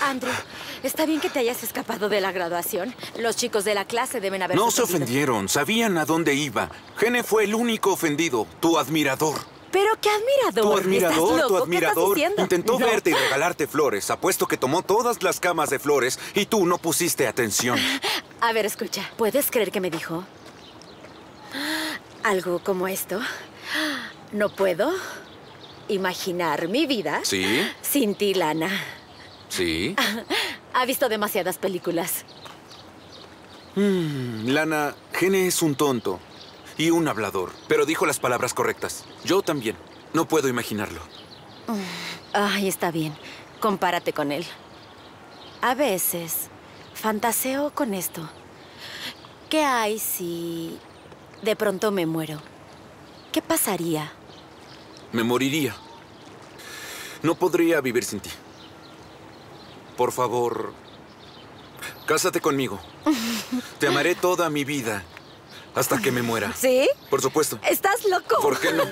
Andrew, está bien que te hayas escapado de la graduación. Los chicos de la clase deben haber... No se ofendieron. Sabían a dónde iba. Gene fue el único ofendido. Tu admirador. ¿Pero qué admirador? Tu admirador intentó verte y regalarte flores. Apuesto que tomó todas las camas de flores y tú no pusiste atención. A ver, escucha. ¿Puedes creer que me dijo algo como esto? No puedo imaginar mi vida sin ti, Lana. ¿Sí? Ha visto demasiadas películas. Lana, Gene es un tonto. Y un hablador. Pero dijo las palabras correctas. Yo también. No puedo imaginarlo. Ay, está bien. Compárate con él. A veces fantaseo con esto. ¿Qué hay si de pronto me muero? ¿Qué pasaría? Me moriría. No podría vivir sin ti. Por favor, cásate conmigo. Te amaré toda mi vida. Hasta que me muera. ¿Sí? Por supuesto. ¿Estás loco? ¿Por qué no?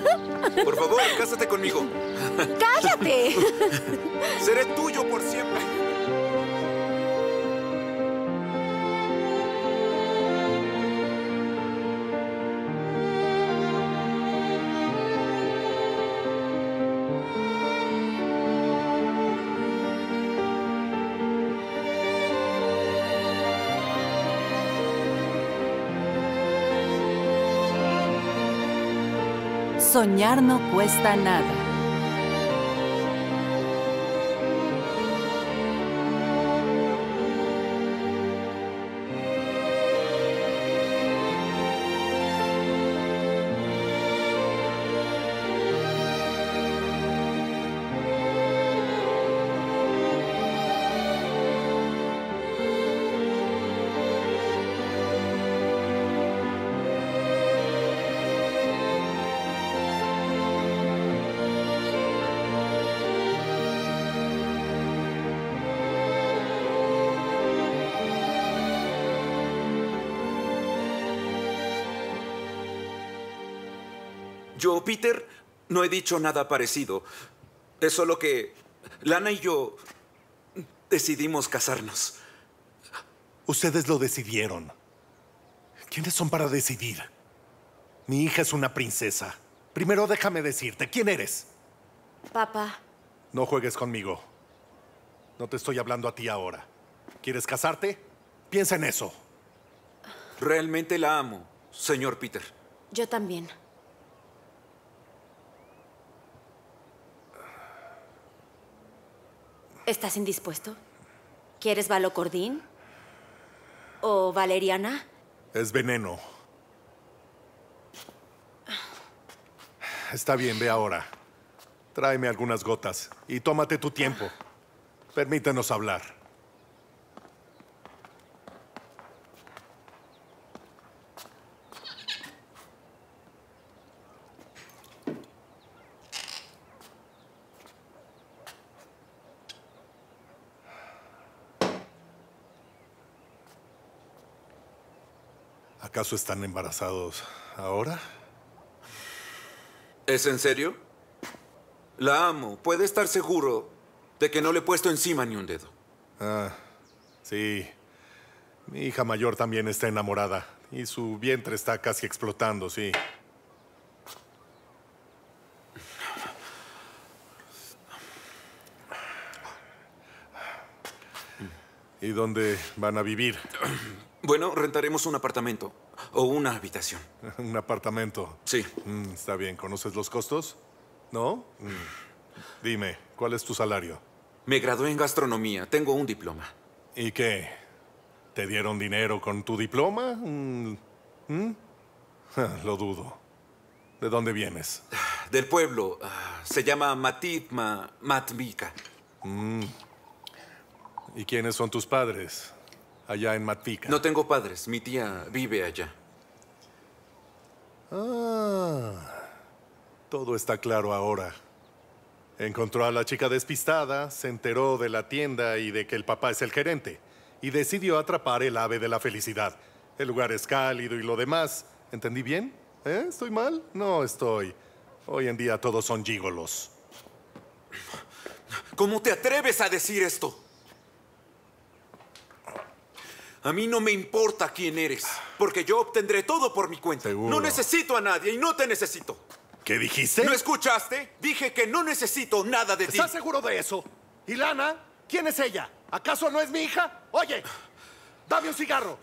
Por favor, cásate conmigo. ¡Cállate! Seré tuyo por siempre. Soñar no cuesta nada. Yo, Peter, no he dicho nada parecido. Es solo que Lana y yo decidimos casarnos. Ustedes lo decidieron. ¿Quiénes son para decidir? Mi hija es una princesa. Primero déjame decirte, ¿quién eres? Papá. No juegues conmigo. No te estoy hablando a ti ahora. ¿Quieres casarte? Piensa en eso. Realmente la amo, señor Peter. Yo también. ¿Estás indispuesto? ¿Quieres Valocordín? ¿O valeriana? Es veneno. Está bien, ve ahora. Tráeme algunas gotas y tómate tu tiempo. Permítanos hablar. ¿Acaso están embarazados ahora? ¿Es en serio? La amo. Puede estar seguro de que no le he puesto encima ni un dedo. Ah, sí. Mi hija mayor también está enamorada y su vientre está casi explotando, sí. ¿Y dónde van a vivir? Bueno, rentaremos un apartamento o una habitación. ¿Un apartamento? Sí. Está bien. ¿Conoces los costos? ¿No? Dime, ¿cuál es tu salario? Me gradué en gastronomía. Tengo un diploma. ¿Y qué? ¿Te dieron dinero con tu diploma? Lo dudo. ¿De dónde vienes? Del pueblo. Se llama Matvica. ¿Y quiénes son tus padres? Allá en Matvica. No tengo padres. Mi tía vive allá. Ah, todo está claro ahora. Encontró a la chica despistada, se enteró de la tienda y de que el papá es el gerente y decidió atrapar el ave de la felicidad. El lugar es cálido y lo demás. ¿Entendí bien? ¿Eh? ¿Estoy mal? No estoy. Hoy en día todos son gigolos. ¿Cómo te atreves a decir esto? A mí no me importa quién eres, porque yo obtendré todo por mi cuenta. Seguro. No necesito a nadie y no te necesito. ¿Qué dijiste? ¿No escuchaste? Dije que no necesito nada de ti. ¿Estás seguro de eso? ¿Y Lana? ¿Quién es ella? ¿Acaso no es mi hija? Oye, dame un cigarro.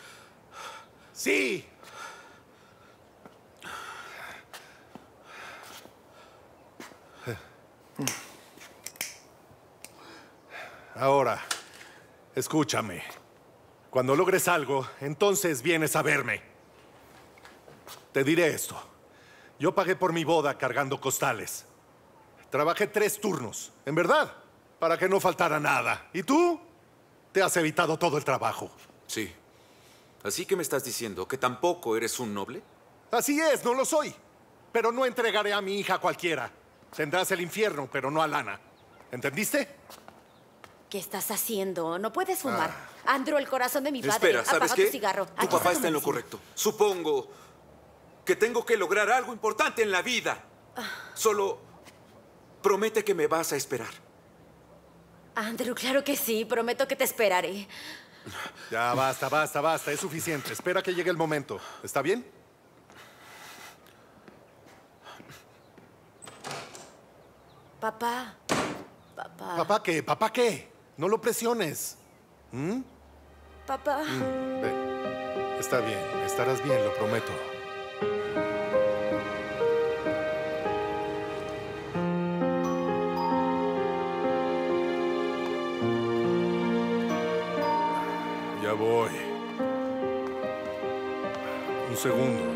Sí. Ahora, escúchame. Cuando logres algo, entonces vienes a verme. Te diré esto. Yo pagué por mi boda cargando costales. Trabajé 3 turnos, en verdad, para que no faltara nada. ¿Y tú? Te has evitado todo el trabajo. Sí. ¿Así que me estás diciendo que tampoco eres un noble? Así es, no lo soy. Pero no entregaré a mi hija a cualquiera. Tendrás el infierno, pero no a Lana. ¿Entendiste? ¿Qué estás haciendo? No puedes fumar. Andrew, el corazón de mi padre. Espera, ¿sabes qué? Tu papá está en lo correcto. Supongo que tengo que lograr algo importante en la vida. Solo promete que me vas a esperar. Andrew, claro que sí. Prometo que te esperaré. Ya, basta, basta, basta. Es suficiente. Espera que llegue el momento. ¿Está bien? Papá. Papá. ¿Papá qué? ¿Papá qué? No lo presiones. ¿Mm? Papá. Ve. Está bien, estarás bien, lo prometo. Ya voy. Un segundo.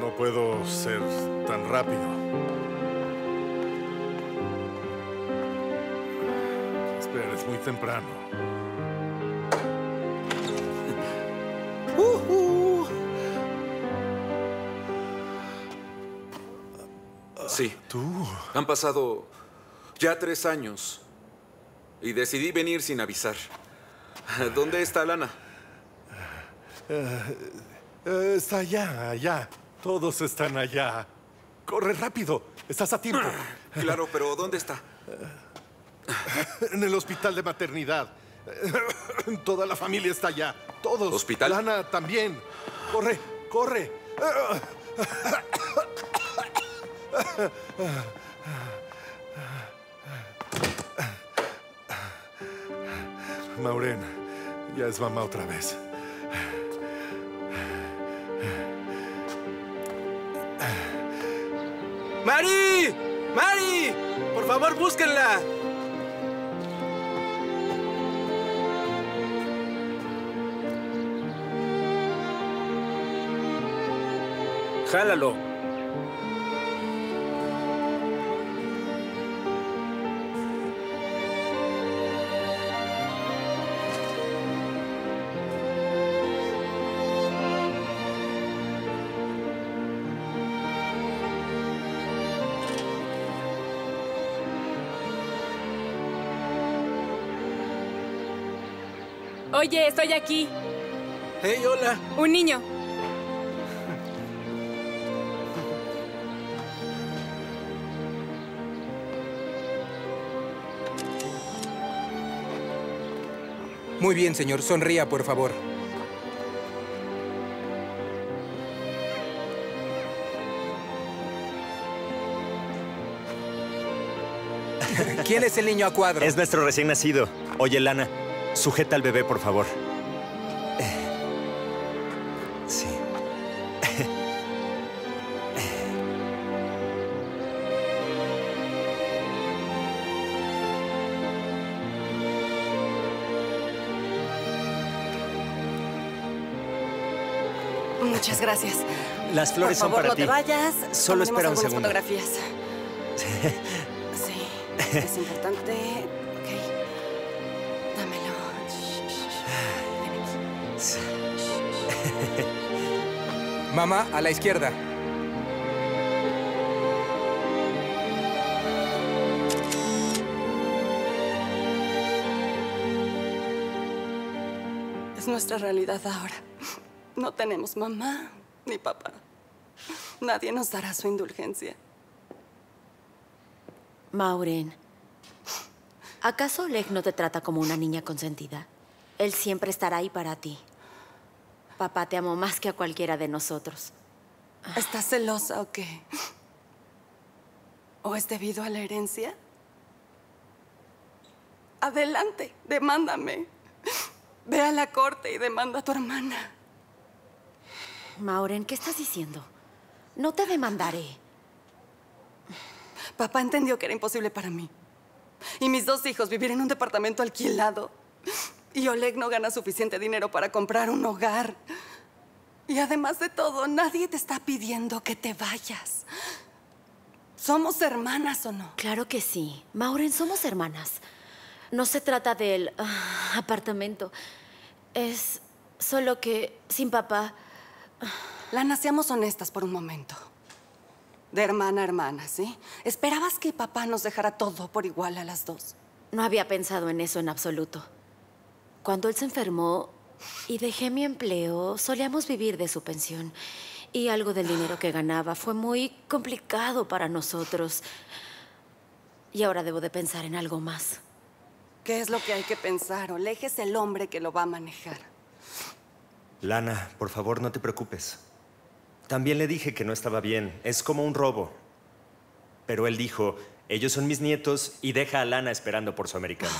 No puedo ser tan rápido. Es muy temprano. Sí. Tú. Han pasado ya 3 años y decidí venir sin avisar. ¿Dónde está Lana? Está allá, allá. Todos están allá. Corre rápido. Estás a tiempo. Claro, pero ¿dónde está? En el hospital de maternidad. Toda la familia está allá. Todos. ¿Hospital? Lana también. Corre, corre. Maureen, ya es mamá otra vez. ¡Mari! ¡Mari! Por favor, búsquenla. ¡Jálalo! Oye, estoy aquí. Hey, hola. Un niño. Muy bien, señor. Sonría, por favor. ¿Quién es el niño a cuadro? Es nuestro recién nacido. Oye, Lana, sujeta al bebé, por favor. Sí. Muchas gracias. Las flores son para ti. Por favor, no te vayas. Solo espera un segundo. Fotografías. Sí, es importante. Ok. Dámelo. Ven aquí. Mamá, a la izquierda. Es nuestra realidad ahora. No tenemos mamá ni papá. Nadie nos dará su indulgencia. Maureen, ¿acaso Oleg no te trata como una niña consentida? Él siempre estará ahí para ti. Papá te amó más que a cualquiera de nosotros. ¿Estás celosa o qué? ¿O es debido a la herencia? Adelante, demándame. Ve a la corte y demanda a tu hermana. Maureen, ¿qué estás diciendo? No te demandaré. Papá entendió que era imposible para mí. Y mis dos hijos vivir en un departamento alquilado. Y Oleg no gana suficiente dinero para comprar un hogar. Y además de todo, nadie te está pidiendo que te vayas. ¿Somos hermanas o no? Claro que sí. Maureen, somos hermanas. No se trata del apartamento. Es solo que sin papá... Lana, seamos honestas por un momento. De hermana a hermana, ¿sí? ¿Esperabas que papá nos dejara todo por igual a las dos? No había pensado en eso en absoluto. Cuando él se enfermó y dejé mi empleo, solíamos vivir de su pensión. Y algo del dinero que ganaba fue muy complicado para nosotros. Y ahora debo de pensar en algo más. ¿Qué es lo que hay que pensar? Oleg es el hombre que lo va a manejar. Lana, por favor, no te preocupes. También le dije que no estaba bien. Es como un robo. Pero él dijo, ellos son mis nietos y deja a Lana esperando por su americano.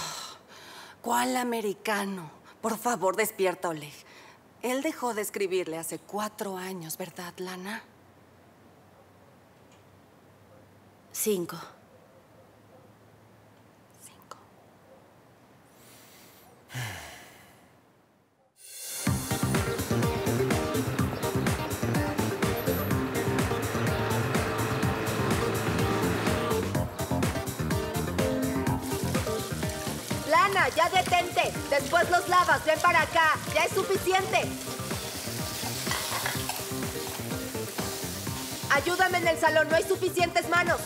¿Cuál americano? Por favor, despierta, Oleg. Él dejó de escribirle hace 4 años, ¿verdad, Lana? 5. 5. Lana, ya detente. Después los lavas. Ven para acá. Ya es suficiente. Ayúdame en el salón. No hay suficientes manos.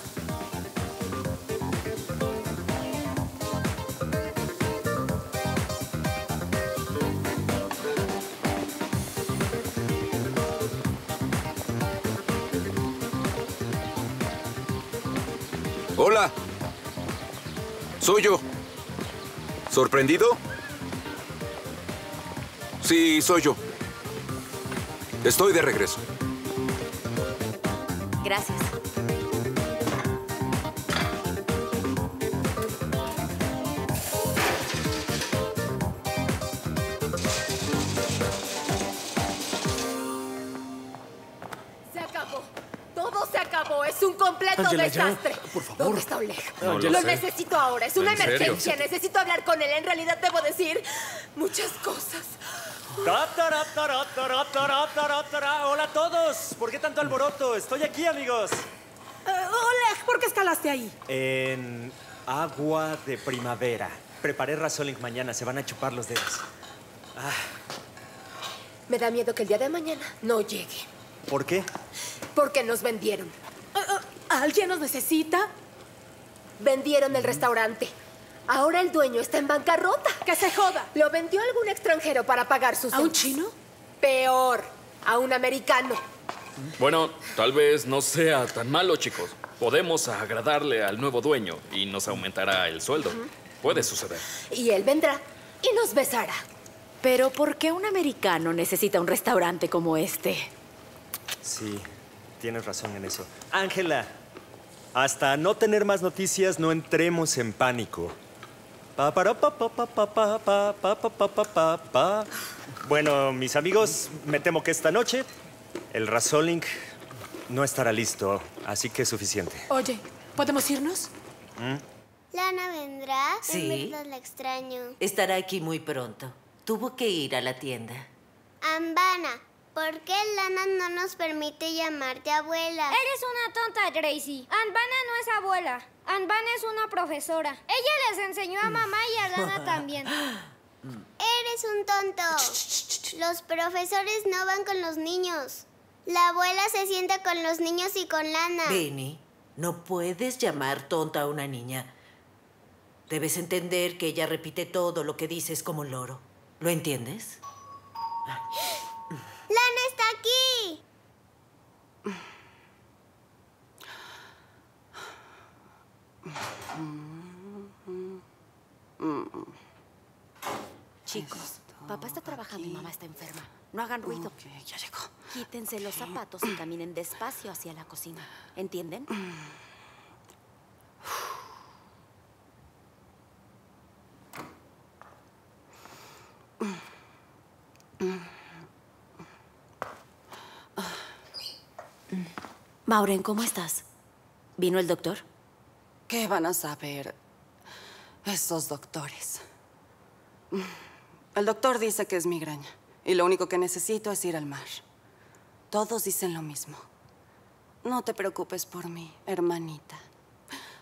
Hola. Soy yo. ¿Sorprendido? Sí, soy yo. Estoy de regreso. Gracias. Se acabó. Todo se acabó. Es un completo desastre. Por favor. ¿Dónde está Oleg? No, lo necesito ahora. Es una emergencia. Serio? Necesito hablar con él. En realidad debo decir muchas cosas. Hola a todos. ¿Por qué tanto alboroto? Estoy aquí, amigos. Oleg, ¿por qué escalaste ahí? En agua de primavera. Preparé Razzolink mañana. Se van a chupar los dedos. Me da miedo que el día de mañana no llegue. ¿Por qué? Porque nos vendieron. ¿Alguien nos necesita? Vendieron el restaurante. Ahora el dueño está en bancarrota. ¡Que se joda! Lo vendió algún extranjero para pagar sus... ¿A un chino? Peor, a un americano. Bueno, tal vez no sea tan malo, chicos. Podemos agradarle al nuevo dueño y nos aumentará el sueldo. Puede suceder. Y él vendrá y nos besará. Pero ¿por qué un americano necesita un restaurante como este? Sí, tienes razón en eso. Ángela... Hasta no tener más noticias, no entremos en pánico. Bueno, mis amigos, me temo que esta noche el Razzolink no estará listo, así que es suficiente. Oye, ¿podemos irnos? ¿Lana vendrá? Sí. En verdad la extraño. Estará aquí muy pronto. Tuvo que ir a la tienda. Ambana, ¿por qué Lana no nos permite llamarte abuela? Eres una tonta, Gracie. Anvana no es abuela. Anvana es una profesora. Ella les enseñó a mamá y a Lana también. Eres un tonto. Los profesores no van con los niños. La abuela se sienta con los niños y con Lana. Benny, no puedes llamar tonta a una niña. Debes entender que ella repite todo lo que dices como un loro. ¿Lo entiendes? ¡Lana! Papá está trabajando y mamá está enferma. No hagan ruido. Okay, ya llegó. Quítense los zapatos y caminen despacio hacia la cocina. ¿Entienden? Mauren, ¿cómo estás? ¿Vino el doctor? ¿Qué van a saber esos doctores? El doctor dice que es migraña y lo único que necesito es ir al mar. Todos dicen lo mismo. No te preocupes por mí, hermanita.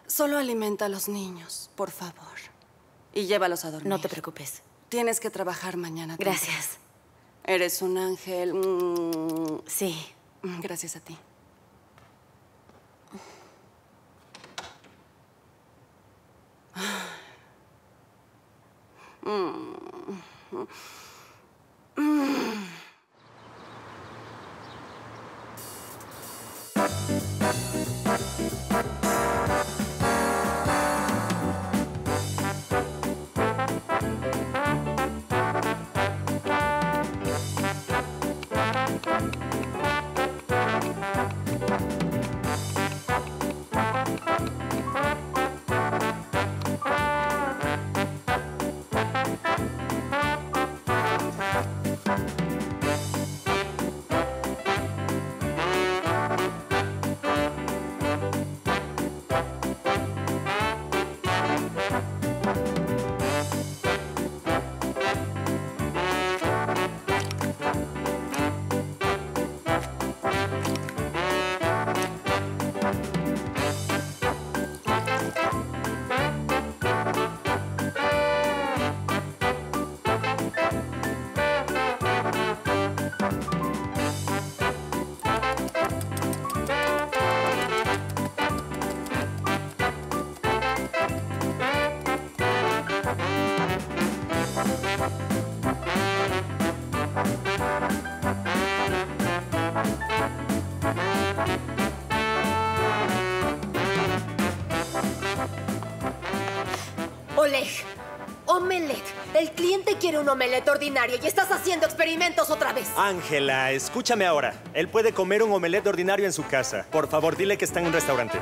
Solo alimenta a los niños, por favor. Y llévalos a dormir. No te preocupes. Tienes que trabajar mañana. Gracias. Eres un ángel. Sí. Gracias a ti. El cliente quiere un omelette ordinario y estás haciendo experimentos otra vez. Ángela, escúchame ahora. Él puede comer un omelette ordinario en su casa. Por favor, dile que está en un restaurante.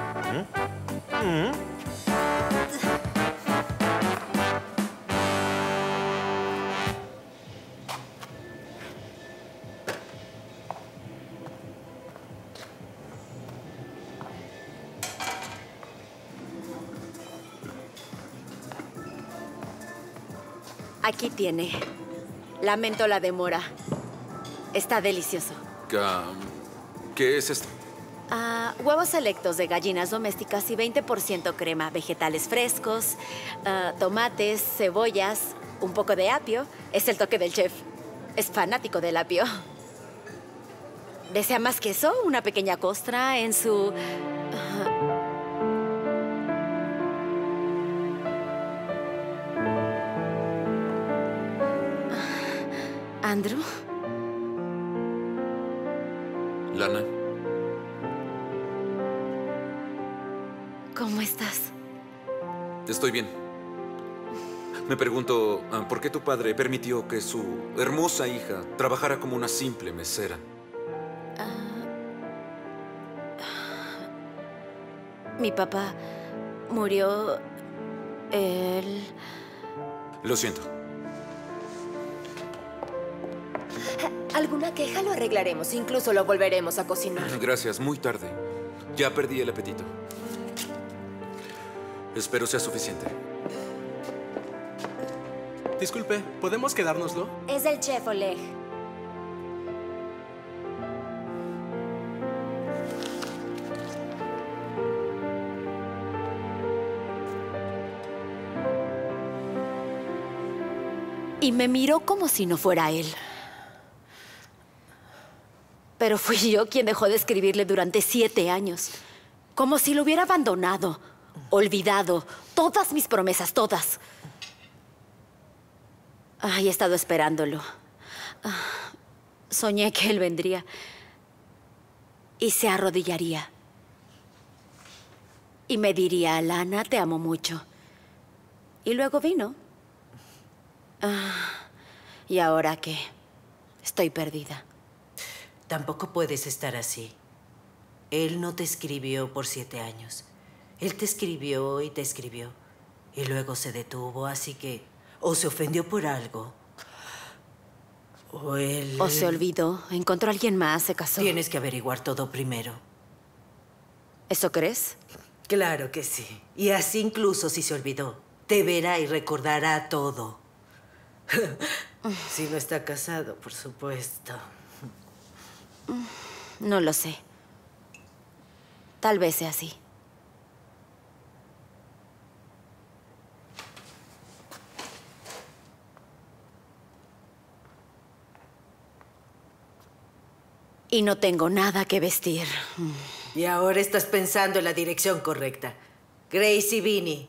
Aquí tiene. Lamento la demora. Está delicioso. ¿Qué es esto? Huevos selectos de gallinas domésticas y 20% crema. Vegetales frescos, tomates, cebollas, un poco de apio. Es el toque del chef. Es fanático del apio. ¿Desea más queso? Una pequeña costra en su... Andrew. Lana. ¿Cómo estás? Estoy bien. Me pregunto, ¿por qué tu padre permitió que su hermosa hija trabajara como una simple mesera? Mi papá murió... Él... Lo siento. Alguna queja lo arreglaremos. Incluso lo volveremos a cocinar. Gracias. Muy tarde. Ya perdí el apetito. Espero sea suficiente. Disculpe, ¿podemos quedárnoslo? Es el chef Oleg. Y me miró como si no fuera él. Pero fui yo quien dejó de escribirle durante 7 años. Como si lo hubiera abandonado, olvidado, todas mis promesas, todas. He estado esperándolo. Soñé que él vendría y se arrodillaría. Y me diría, Lana, te amo mucho. Y luego vino. ¿Y ahora qué? Estoy perdida. Tampoco puedes estar así. Él no te escribió por 7 años. Él te escribió. Y luego se detuvo, así que o se ofendió por algo, o él... O se olvidó, encontró a alguien más, se casó. Tienes que averiguar todo primero. ¿Eso crees? Claro que sí. Y así incluso si se olvidó, te verá y recordará todo. Si no está casado, por supuesto. No lo sé. Tal vez sea así. Y no tengo nada que vestir. Y ahora estás pensando en la dirección correcta. Grace y Vinnie,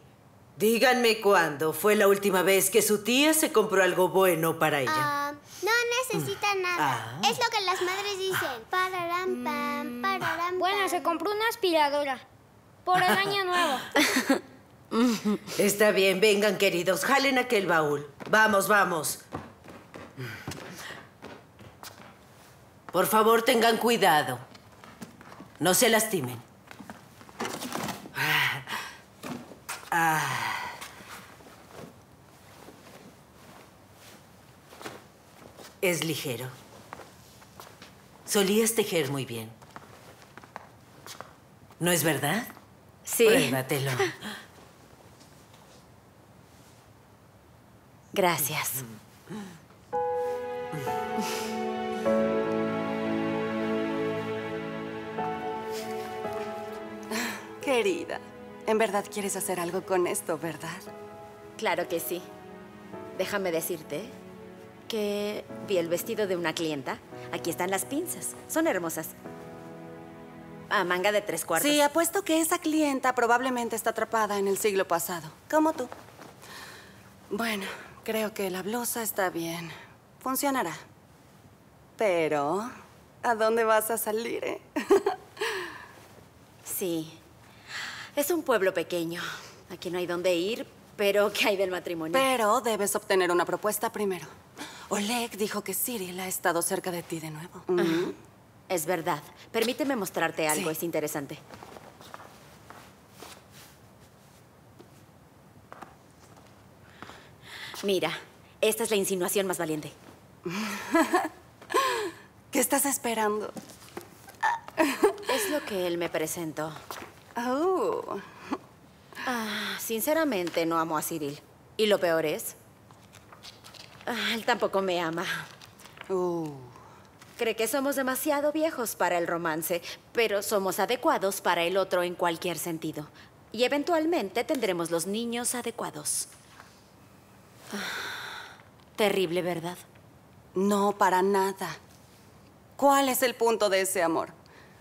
díganme cuándo fue la última vez que su tía se compró algo bueno para ella. No necesita nada. Es lo que las madres dicen. Pararam, pam, pararam, pam. Bueno, se compró una aspiradora. Por el año nuevo. Está bien, vengan, queridos. Jalen aquel baúl. Vamos, vamos. Por favor, tengan cuidado. No se lastimen. Es ligero. Solías tejer muy bien. ¿No es verdad? Sí. Pruébatelo. Gracias. Querida, en verdad quieres hacer algo con esto, ¿verdad? Claro que sí. Déjame decirte que vi el vestido de una clienta. Aquí están las pinzas. Son hermosas. A manga de 3/4. Sí, apuesto que esa clienta probablemente está atrapada en el siglo pasado, como tú. Bueno, creo que la blusa está bien. Funcionará. Pero, ¿a dónde vas a salir, eh? Sí. Es un pueblo pequeño. Aquí no hay dónde ir, pero ¿qué hay del matrimonio? Pero debes obtener una propuesta primero. Oleg dijo que Cyril ha estado cerca de ti de nuevo. Es verdad. Permíteme mostrarte algo, es interesante. Mira, esta es la insinuación más valiente. ¿Qué estás esperando? Es lo que él me presentó. Sinceramente, no amo a Cyril. Y lo peor es... él tampoco me ama. Cree que somos demasiado viejos para el romance, pero somos adecuados para el otro en cualquier sentido. Y eventualmente tendremos los niños adecuados. Terrible, ¿verdad? No, para nada. ¿Cuál es el punto de ese amor?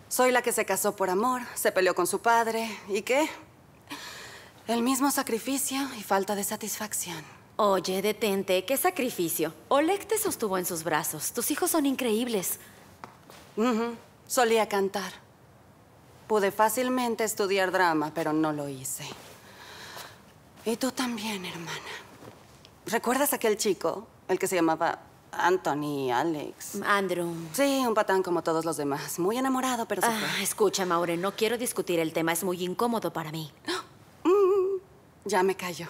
Soy la que se casó por amor, se peleó con su padre. ¿Y qué? El mismo sacrificio y falta de satisfacción. Oye, detente. ¿Qué sacrificio? Oleg te sostuvo en sus brazos. Tus hijos son increíbles. Solía cantar. Pude fácilmente estudiar drama, pero no lo hice. Y tú también, hermana. ¿Recuerdas aquel chico? El que se llamaba... Anthony, Alex... Andrew. Sí, un patán como todos los demás. Muy enamorado, pero... se fue. Escucha, Maure, no quiero discutir el tema. Es muy incómodo para mí. Ya me callo.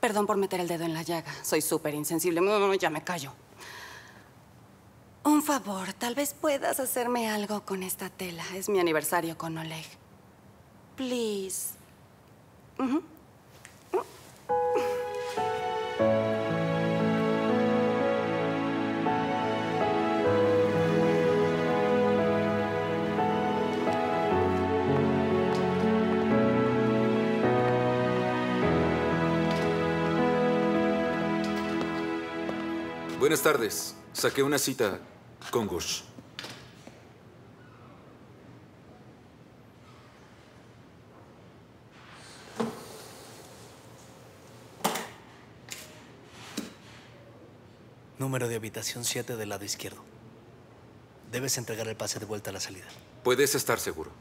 Perdón por meter el dedo en la llaga. Soy súper insensible. Ya me callo. Un favor, tal vez puedas hacerme algo con esta tela. Es mi aniversario con Oleg. Please. Buenas tardes. Saqué una cita con Gush. Número de habitación 7 del lado izquierdo. Debes entregar el pase de vuelta a la salida. Puedes estar seguro.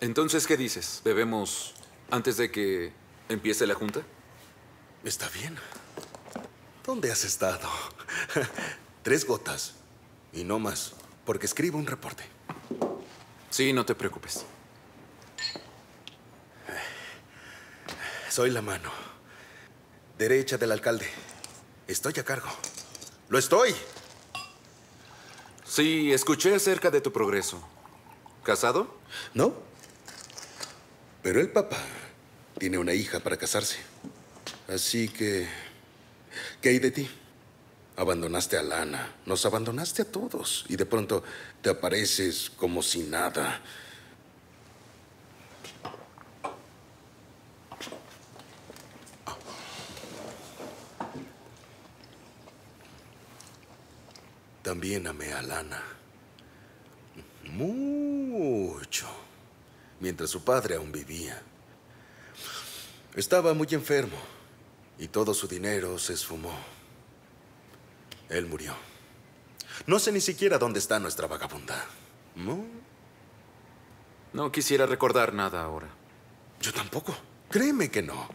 Entonces, ¿qué dices? ¿Bebemos antes de que empiece la junta? Está bien. ¿Dónde has estado? 3 gotas. Y no más, porque escribo un reporte. Sí, no te preocupes. Soy la mano derecha del alcalde. Estoy a cargo. ¡Lo estoy! Sí, escuché acerca de tu progreso. ¿Casado? No. Pero el papá tiene una hija para casarse. Así que... ¿qué hay de ti? Abandonaste a Lana, nos abandonaste a todos y de pronto te apareces como si nada. También amé a Lana. Mucho. Mientras su padre aún vivía. Estaba muy enfermo y todo su dinero se esfumó. Él murió. No sé ni siquiera dónde está nuestra vagabunda. ¿No? No quisiera recordar nada ahora. Yo tampoco. Créeme que no.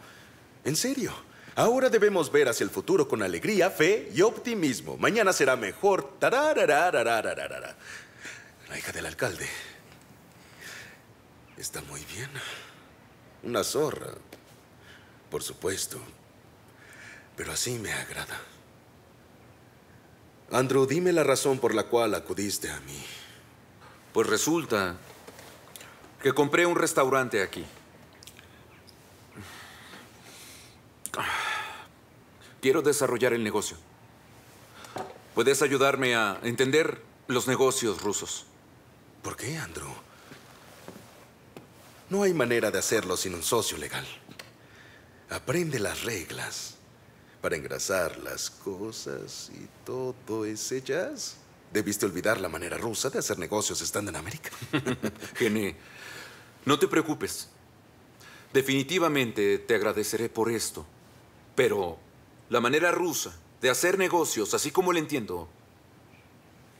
En serio. Ahora debemos ver hacia el futuro con alegría, fe y optimismo. Mañana será mejor. Tarararararararara. La hija del alcalde está muy bien. Una zorra, por supuesto. Pero así me agrada. Andrew, dime la razón por la cual acudiste a mí. Pues resulta que compré un restaurante aquí. Quiero desarrollar el negocio. ¿Puedes ayudarme a entender los negocios rusos? ¿Por qué, Andrew? No hay manera de hacerlo sin un socio legal. Aprende las reglas para engrasar las cosas y todo ese jazz. Debiste olvidar la manera rusa de hacer negocios estando en América. Gene, no te preocupes. Definitivamente te agradeceré por esto. Pero la manera rusa de hacer negocios, así como la entiendo,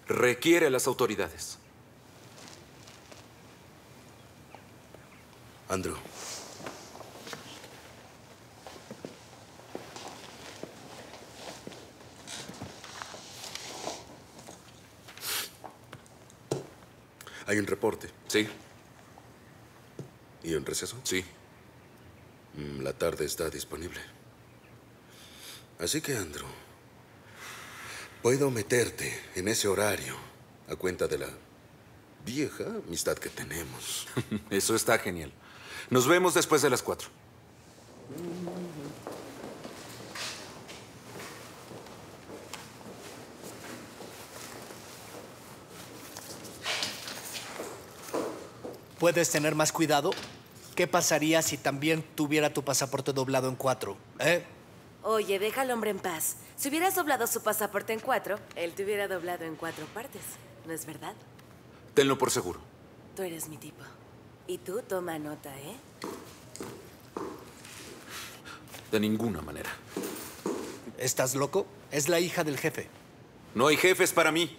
requiere a las autoridades. Andrew. ¿Hay un reporte? Sí. ¿Y un receso? Sí. La tarde está disponible. Así que, Andrew, puedo meterte en ese horario a cuenta de la vieja amistad que tenemos. Eso está genial. Nos vemos después de las 4. ¿Puedes tener más cuidado? ¿Qué pasaría si también tuviera tu pasaporte doblado en 4? ¿Eh? Oye, deja al hombre en paz. Si hubieras doblado su pasaporte en 4, él te hubiera doblado en 4 partes. ¿No es verdad? Tenlo por seguro. Tú eres mi tipo. Y tú toma nota, ¿eh? De ninguna manera. ¿Estás loco? Es la hija del jefe. No hay jefes para mí.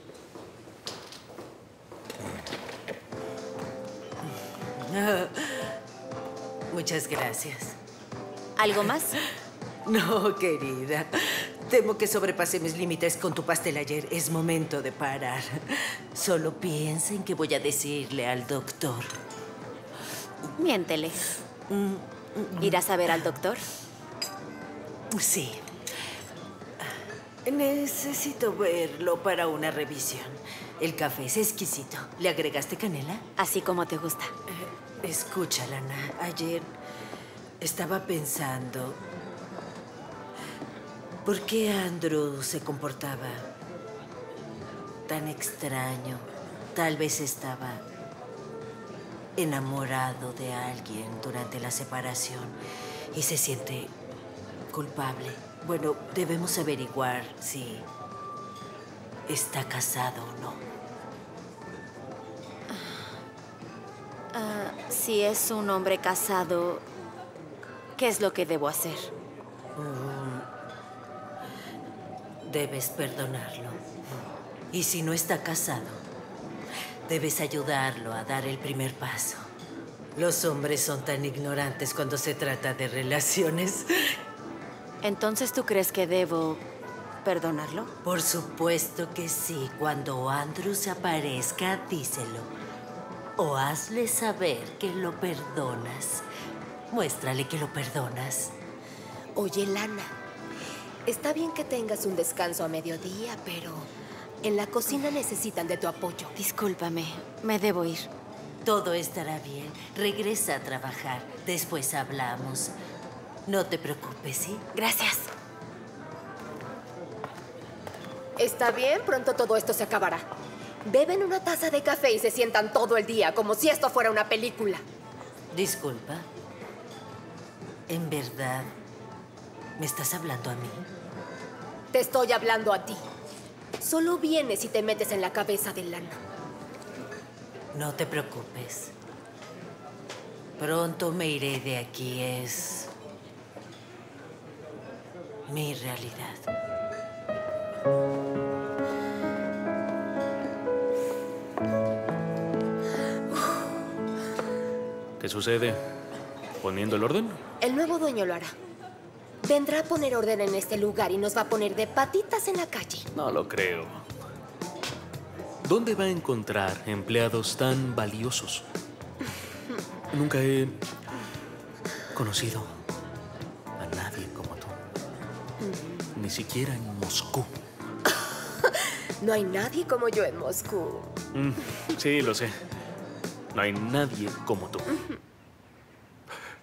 Muchas gracias. ¿Algo más? No, querida. Temo que sobrepasé mis límites con tu pastel ayer. Es momento de parar. Solo piensa en qué voy a decirle al doctor. Miéntele. ¿Irás a ver al doctor? Sí. Necesito verlo para una revisión. El café es exquisito. ¿Le agregaste canela? Así como te gusta. Escucha, Lana. Ayer estaba pensando por qué Andrew se comportaba tan extraño. Tal vez estaba enamorado de alguien durante la separación y se siente culpable. Bueno, debemos averiguar si está casado o no. Si es un hombre casado, ¿qué es lo que debo hacer? Debes perdonarlo. Y si no está casado, debes ayudarlo a dar el primer paso. Los hombres son tan ignorantes cuando se trata de relaciones. Entonces, ¿tú crees que debo perdonarlo? Por supuesto que sí. Cuando Andrew se aparezca, díselo. O hazle saber que lo perdonas. Muéstrale que lo perdonas. Oye, Lana, está bien que tengas un descanso a mediodía, pero en la cocina necesitan de tu apoyo. Discúlpame, me debo ir. Todo estará bien. Regresa a trabajar. Después hablamos. No te preocupes, ¿sí? Gracias. Está bien, pronto todo esto se acabará. Beben una taza de café y se sientan todo el día, como si esto fuera una película. Disculpa. En verdad... ¿me estás hablando a mí? Te estoy hablando a ti. Solo vienes y te metes en la cabeza de Lana. No te preocupes. Pronto me iré de aquí. Es... mi realidad. ¿Qué sucede? ¿Poniendo el orden? El nuevo dueño lo hará. Vendrá a poner orden en este lugar y nos va a poner de patitas en la calle. No lo creo. ¿Dónde va a encontrar empleados tan valiosos? Nunca he conocido a nadie como tú. Ni siquiera en Moscú. No hay nadie como yo en Moscú. Sí, lo sé. No hay nadie como tú.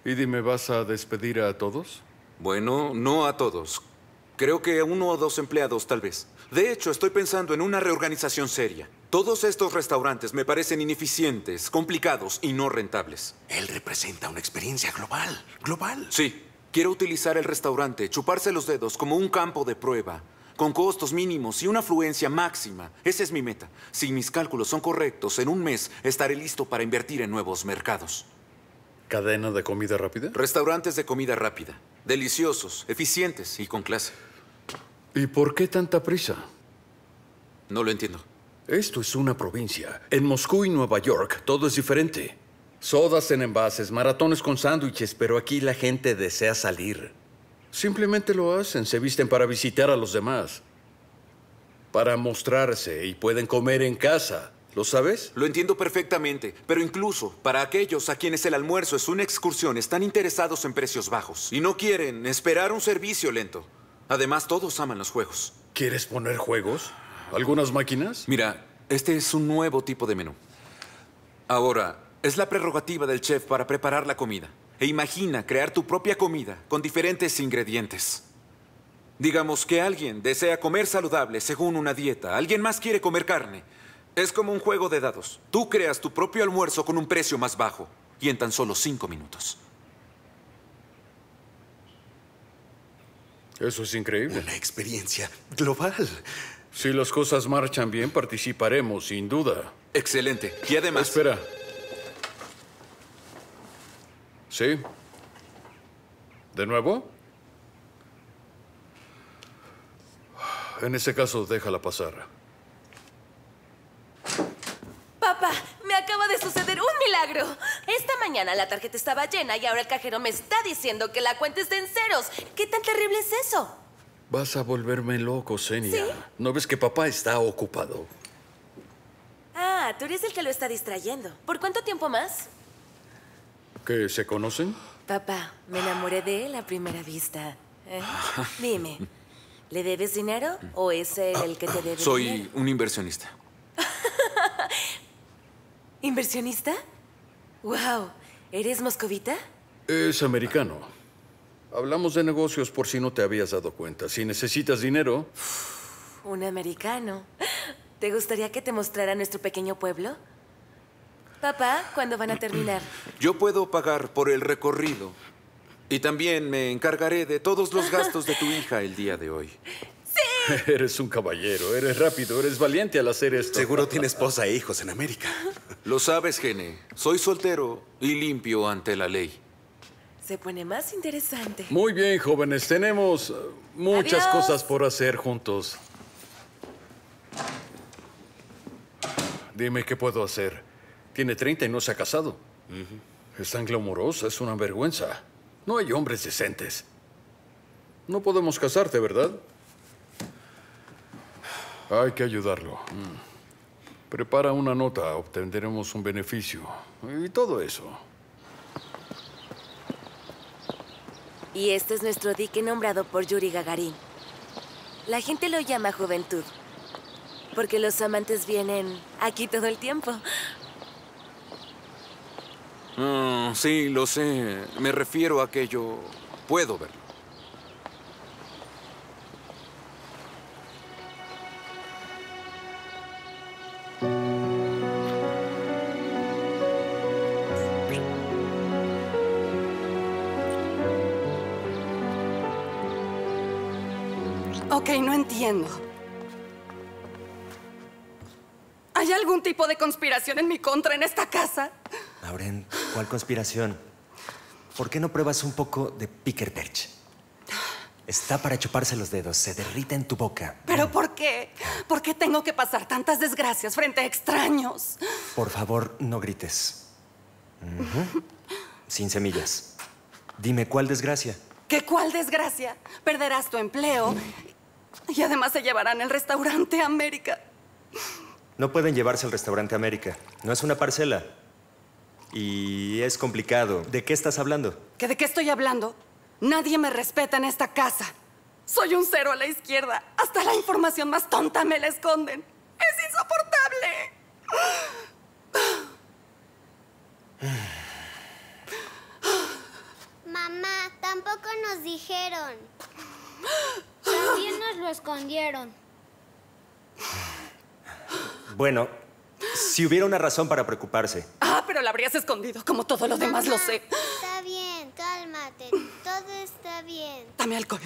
Y dime, ¿vas a despedir a todos? Bueno, no a todos. Creo que a 1 o 2 empleados, tal vez. De hecho, estoy pensando en una reorganización seria. Todos estos restaurantes me parecen ineficientes, complicados y no rentables. Él representa una experiencia global. ¿Global? Sí. Quiero utilizar el restaurante, chuparse los dedos como un campo de prueba, con costos mínimos y una afluencia máxima. Esa es mi meta. Si mis cálculos son correctos, en un mes estaré listo para invertir en nuevos mercados. ¿Cadena de comida rápida? Restaurantes de comida rápida. Deliciosos, eficientes y con clase. ¿Y por qué tanta prisa? No lo entiendo. Esto es una provincia. En Moscú y Nueva York todo es diferente. Sodas en envases, maratones con sándwiches, pero aquí la gente desea salir. Simplemente lo hacen, se visten para visitar a los demás. Para mostrarse y pueden comer en casa. ¿Lo sabes? Lo entiendo perfectamente, pero incluso para aquellos a quienes el almuerzo es una excursión, están interesados en precios bajos y no quieren esperar un servicio lento. Además, todos aman los juegos. ¿Quieres poner juegos? ¿Algunas máquinas? Mira, este es un nuevo tipo de menú. Ahora, es la prerrogativa del chef para preparar la comida. E imagina crear tu propia comida con diferentes ingredientes. Digamos que alguien desea comer saludable según una dieta. Alguien más quiere comer carne. Es como un juego de dados. Tú creas tu propio almuerzo con un precio más bajo y en tan solo 5 minutos. Eso es increíble. Una experiencia global. Si las cosas marchan bien, participaremos, sin duda. Excelente. Y además... espera. ¿Sí? ¿De nuevo? En ese caso, déjala pasar. Papá, me acaba de suceder un milagro. Esta mañana la tarjeta estaba llena y ahora el cajero me está diciendo que la cuenta está en ceros. ¿Qué tan terrible es eso? Vas a volverme loco, Xenia. ¿Sí? ¿No ves que papá está ocupado? Ah, tú eres el que lo está distrayendo. ¿Por cuánto tiempo más? ¿Que se conocen? Papá, me enamoré de él a primera vista. Dime, ¿le debes dinero o es él el que te debe dinero? Soy un inversionista. ¿Inversionista? ¡Wow! ¿Eres moscovita? Es americano. Hablamos de negocios por si no te habías dado cuenta. Si necesitas dinero... un americano. ¿Te gustaría que te mostrara nuestro pequeño pueblo? Papá, ¿cuándo van a terminar? Yo puedo pagar por el recorrido. Y también me encargaré de todos los gastos de tu hija el día de hoy. ¡Sí! Eres un caballero, eres rápido, eres valiente al hacer esto. Seguro tiene esposa e hijos en América. Lo sabes, Gene. Soy soltero y limpio ante la ley. Se pone más interesante. Muy bien, jóvenes. Tenemos muchas cosas por hacer juntos. Dime, ¿qué puedo hacer? Tiene 30 y no se ha casado. Es tan glamorosa, es una vergüenza. No hay hombres decentes. No podemos casarte, ¿verdad? Hay que ayudarlo. Prepara una nota, obtendremos un beneficio. Y todo eso. Y este es nuestro dique nombrado por Yuri Gagarin. La gente lo llama Juventud, porque los amantes vienen aquí todo el tiempo. Sí, lo sé. Me refiero a que yo puedo verlo. Ok, no entiendo. ¿Hay algún tipo de conspiración en mi contra en esta casa? Lauren, ¿cuál conspiración? ¿Por qué no pruebas un poco de Picker Perch? Está para chuparse los dedos, se derrita en tu boca. ¿Pero por qué? ¿Por qué tengo que pasar tantas desgracias frente a extraños? Por favor, no grites. Sin semillas. Dime, ¿cuál desgracia? ¿Qué cuál desgracia? Perderás tu empleo y además se llevarán el restaurante América. No pueden llevarse el restaurante América. No es una parcela. Y es complicado. ¿De qué estás hablando? ¿Que de qué estoy hablando? Nadie me respeta en esta casa. Soy un cero a la izquierda. Hasta la información más tonta me la esconden. ¡Es insoportable! Mamá, tampoco nos dijeron. También nos lo escondieron. Bueno, si hubiera una razón para preocuparse. Pero la habrías escondido, como todo lo demás. Mamá, lo sé. Está bien, cálmate. Todo está bien. Dame alcohol.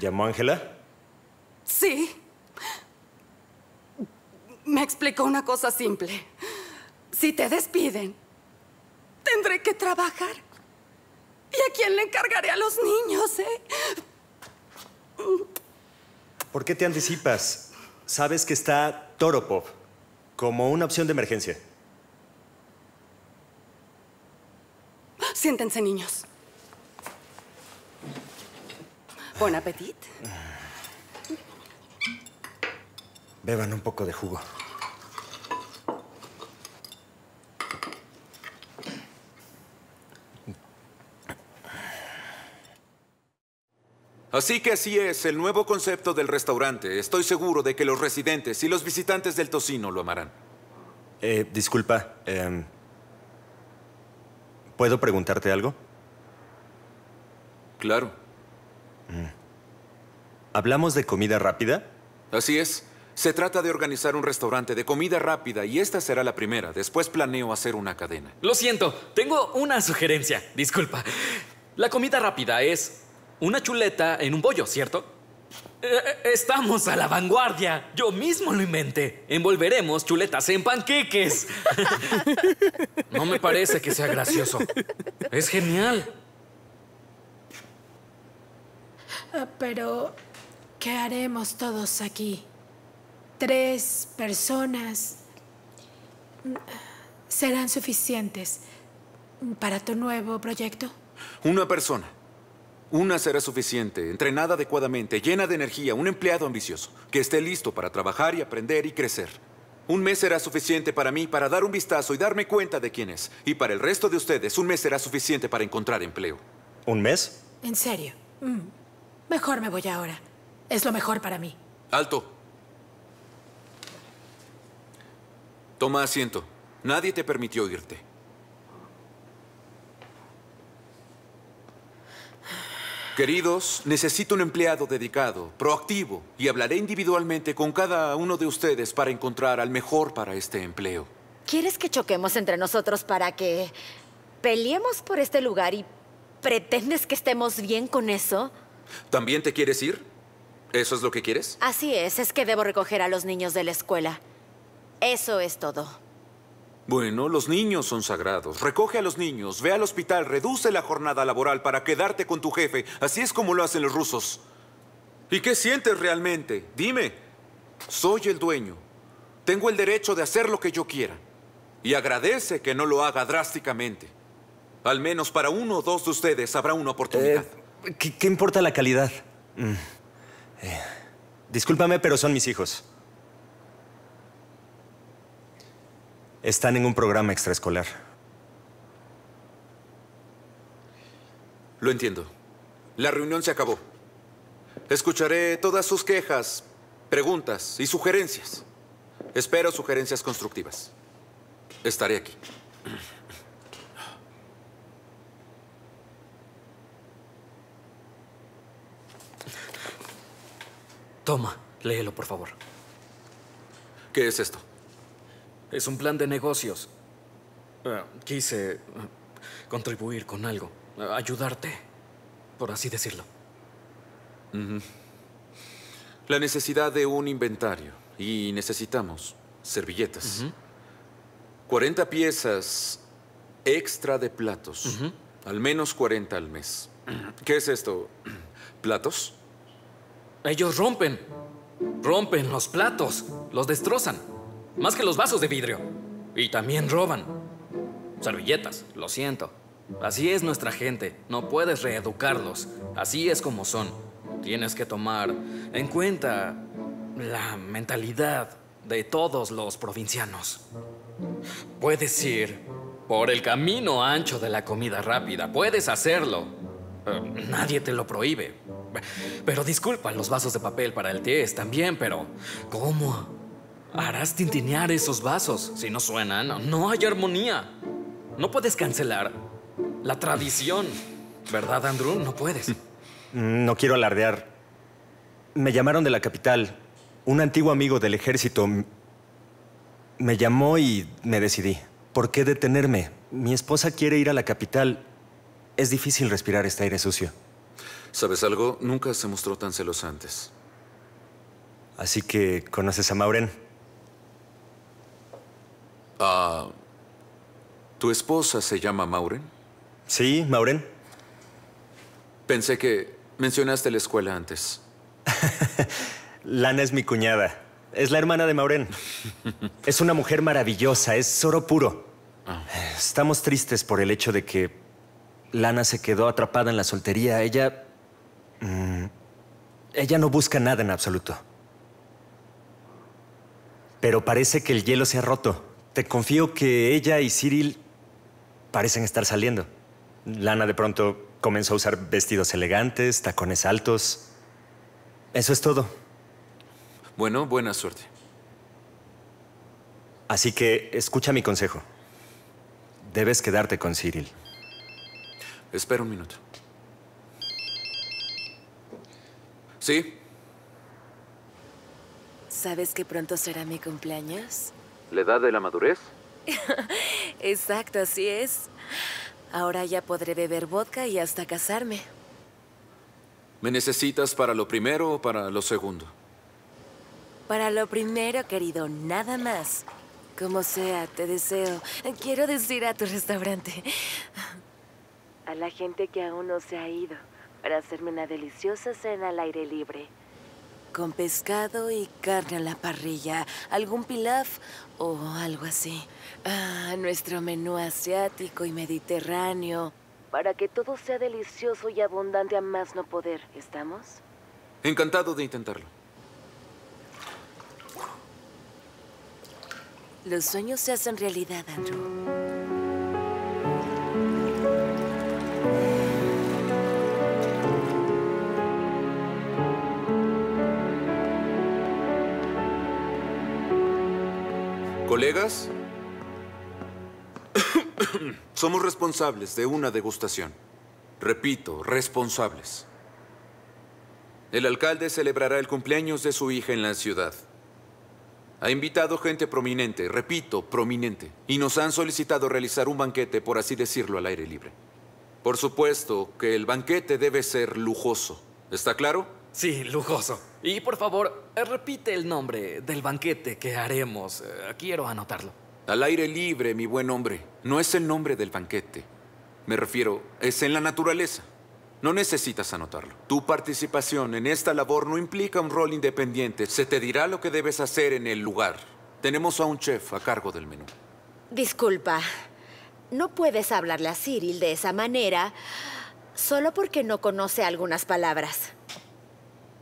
¿Llamó Ángela? Sí. Me explicó una cosa simple. Si te despiden, tendré que trabajar. ¿Y a quién le encargaré a los niños, ¿Por qué te anticipas? Sabes que está Toropov como una opción de emergencia. Siéntense, niños. Bon appetit. Beban un poco de jugo. Así que así es el nuevo concepto del restaurante. Estoy seguro de que los residentes y los visitantes del Tocino lo amarán. Disculpa. ¿Puedo preguntarte algo? Claro. ¿Hablamos de comida rápida? Así es. Se trata de organizar un restaurante de comida rápida y esta será la primera. Después planeo hacer una cadena. Lo siento. Tengo una sugerencia. Disculpa. La comida rápida es... una chuleta en un bollo, ¿cierto? Estamos a la vanguardia. Yo mismo lo inventé. Envolveremos chuletas en panqueques. No me parece que sea gracioso. Es genial. Pero, ¿qué haremos todos aquí? 3 personas serán suficientes para tu nuevo proyecto. Una persona. Una será suficiente, entrenada adecuadamente, llena de energía, un empleado ambicioso, que esté listo para trabajar y aprender y crecer. Un mes será suficiente para mí para dar un vistazo y darme cuenta de quién es. Y para el resto de ustedes, un mes será suficiente para encontrar empleo. ¿Un mes? ¿En serio? Mejor me voy ahora. Es lo mejor para mí. Alto. Toma asiento. Nadie te permitió irte. Queridos, necesito un empleado dedicado, proactivo, y hablaré individualmente con cada uno de ustedes para encontrar al mejor para este empleo. ¿Quieres que choquemos entre nosotros para que peleemos por este lugar y pretendes que estemos bien con eso? ¿También te quieres ir? ¿Eso es lo que quieres? Así es que debo recoger a los niños de la escuela. Eso es todo. Bueno, los niños son sagrados. Recoge a los niños, ve al hospital, reduce la jornada laboral para quedarte con tu jefe. Así es como lo hacen los rusos. ¿Y qué sientes realmente? Dime. Soy el dueño. Tengo el derecho de hacer lo que yo quiera. Y agradece que no lo haga drásticamente. Al menos para uno o dos de ustedes habrá una oportunidad. ¿Qué importa la calidad? Discúlpame, pero son mis hijos. Están en un programa extraescolar. Lo entiendo. La reunión se acabó. Escucharé todas sus quejas, preguntas y sugerencias. Espero sugerencias constructivas. Estaré aquí. Toma, léelo, por favor. ¿Qué es esto? Es un plan de negocios. Quise contribuir con algo, ayudarte, por así decirlo. La necesidad de un inventario y necesitamos servilletas. 40 piezas extra de platos, al menos 40 al mes. ¿Qué es esto? ¿Platos? Ellos rompen los platos, los destrozan, más que los vasos de vidrio. Y también roban. Servilletas, lo siento. Así es nuestra gente, no puedes reeducarlos, así es como son. Tienes que tomar en cuenta la mentalidad de todos los provincianos. Puedes ir por el camino ancho de la comida rápida, puedes hacerlo. Nadie te lo prohíbe. Pero disculpa los vasos de papel para el té también, pero ¿cómo harás tintinear esos vasos si no suenan? No hay armonía. No puedes cancelar la tradición, ¿verdad, Andrew? No puedes. No quiero alardear. Me llamaron de la capital. Un antiguo amigo del ejército me llamó y me decidí. ¿Por qué detenerme? Mi esposa quiere ir a la capital. Es difícil respirar este aire sucio. ¿Sabes algo? Nunca se mostró tan celosa antes. Así que, ¿conoces a Mauren? ¿Tu esposa se llama Mauren? Sí, Mauren. Pensé que mencionaste la escuela antes. Lana es mi cuñada. Es la hermana de Mauren. Es una mujer maravillosa, es oro puro. Estamos tristes por el hecho de que Lana se quedó atrapada en la soltería. Ella no busca nada en absoluto. Pero parece que el hielo se ha roto. Te confío que ella y Cyril parecen estar saliendo. Lana de pronto comenzó a usar vestidos elegantes, tacones altos. Eso es todo. Bueno, buena suerte. Así que escucha mi consejo. Debes quedarte con Cyril. Espera un minuto. ¿Sí? ¿Sabes que pronto será mi cumpleaños? ¿La edad de la madurez? Exacto, así es. Ahora ya podré beber vodka y hasta casarme. ¿Me necesitas para lo primero o para lo segundo? Para lo primero, querido, nada más. Como sea, te deseo. Quiero decir, a tu restaurante. A la gente que aún no se ha ido. Para hacerme una deliciosa cena al aire libre. Con pescado y carne a la parrilla, algún pilaf o algo así. Nuestro menú asiático y mediterráneo. Para que todo sea delicioso y abundante a más no poder. ¿Estamos? Encantado de intentarlo. Los sueños se hacen realidad, Andrew. ¿Colegas? Somos responsables de una degustación. Repito, responsables. El alcalde celebrará el cumpleaños de su hija en la ciudad. Ha invitado gente prominente, repito, prominente, y nos han solicitado realizar un banquete, por así decirlo, al aire libre. Por supuesto que el banquete debe ser lujoso. ¿Está claro? Sí, lujoso. Y, por favor, repite el nombre del banquete que haremos. Quiero anotarlo. Al aire libre, mi buen hombre. No es el nombre del banquete. Me refiero, es en la naturaleza. No necesitas anotarlo. Tu participación en esta labor no implica un rol independiente. Se te dirá lo que debes hacer en el lugar. Tenemos a un chef a cargo del menú. Disculpa, no puedes hablarle a Cyril de esa manera solo porque no conoce algunas palabras.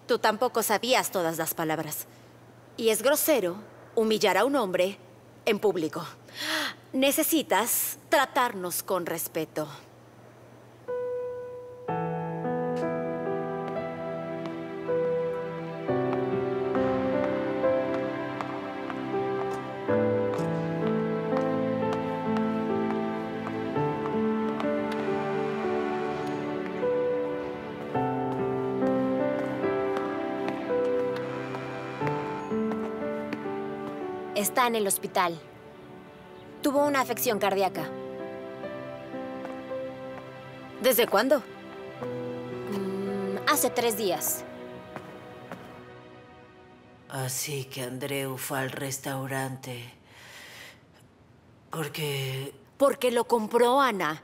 Tú tampoco sabías todas las palabras. Y es grosero humillar a un hombre en público. Necesitas tratarnos con respeto. Está en el hospital. Tuvo una afección cardíaca. ¿Desde cuándo? Hace 3 días. Así que Andreu fue al restaurante. Porque lo compró Ana.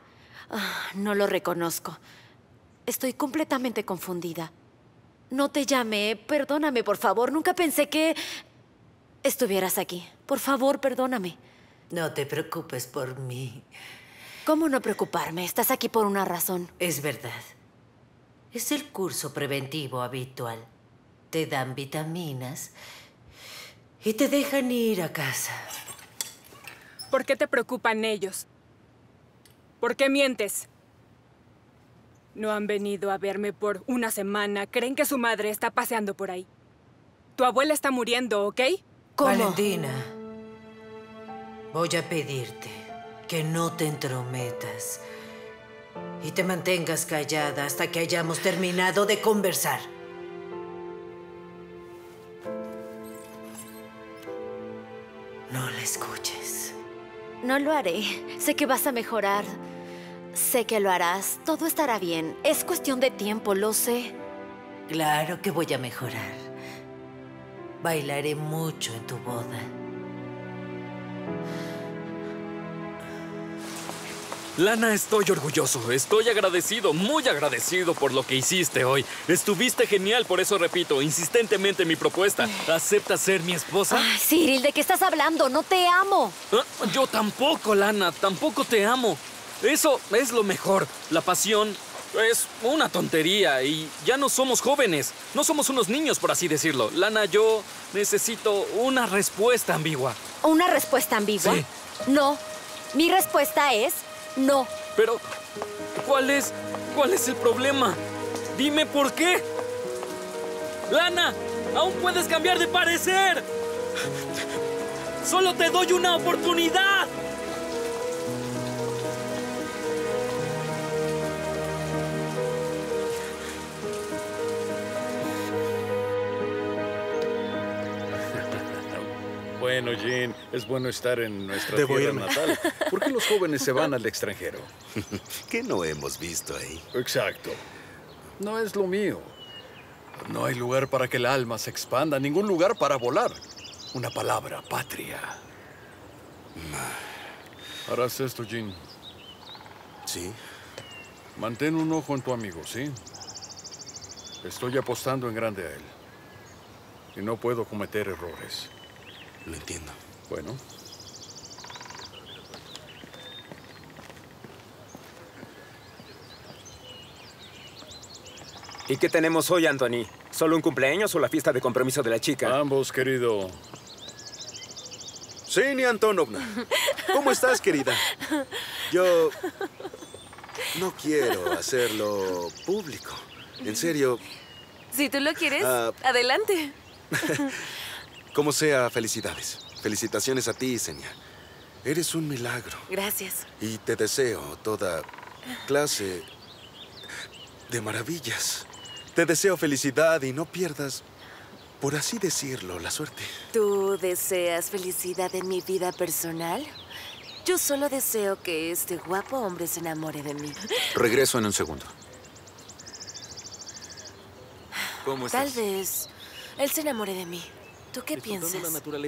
No lo reconozco. Estoy completamente confundida. No te llamé. Perdóname, por favor. Nunca pensé que estuvieras aquí. Por favor, perdóname. No te preocupes por mí. ¿Cómo no preocuparme? Estás aquí por una razón. Es verdad. Es el curso preventivo habitual. Te dan vitaminas y te dejan ir a casa. ¿Por qué te preocupan ellos? ¿Por qué mientes? No han venido a verme por una semana. Creen que su madre está paseando por ahí. Tu abuela está muriendo, ¿ok? ¿Cómo? Valentina, voy a pedirte que no te entrometas y te mantengas callada hasta que hayamos terminado de conversar. No la escuches. No lo haré. Sé que vas a mejorar. Sé que lo harás. Todo estará bien. Es cuestión de tiempo, lo sé. Claro que voy a mejorar. Bailaré mucho en tu boda. Lana, estoy orgulloso. Estoy agradecido, muy agradecido por lo que hiciste hoy. Estuviste genial, por eso repito insistentemente mi propuesta. ¿Aceptas ser mi esposa? Ay, Cyril, ¿de qué estás hablando? No te amo. Yo tampoco, Lana. Tampoco te amo. Eso es lo mejor. La pasión es una tontería y ya no somos jóvenes. No somos unos niños, por así decirlo. Lana, yo necesito una respuesta ambigua. ¿Una respuesta ambigua? Sí. No. Mi respuesta es no. Pero, ¿cuál es el problema? Dime por qué. Lana, aún puedes cambiar de parecer. Solo te doy una oportunidad. Bueno, Jean, es bueno estar en nuestra tierra natal. ¿Por qué los jóvenes se van al extranjero? ¿Qué no hemos visto ahí? Exacto. No es lo mío. No hay lugar para que el alma se expanda, ningún lugar para volar. Una palabra, patria. Harás esto, Jean. Sí. Mantén un ojo en tu amigo, ¿sí? Estoy apostando en grande a él. Y no puedo cometer errores. Lo entiendo. Bueno. ¿Y qué tenemos hoy, Anthony? ¿Solo un cumpleaños o la fiesta de compromiso de la chica? Ambos, querido. Zini Antonovna, ¿cómo estás, querida? Yo no quiero hacerlo público. En serio. Si tú lo quieres, adelante. Como sea, felicidades. Felicitaciones a ti, Zenia. Eres un milagro. Gracias. Y te deseo toda clase de maravillas. Te deseo felicidad y no pierdas, por así decirlo, la suerte. ¿Tú deseas felicidad en mi vida personal? Yo solo deseo que este guapo hombre se enamore de mí. Regreso en un segundo. ¿Cómo estás? Tal vez él se enamore de mí. ¿Tú qué piensas?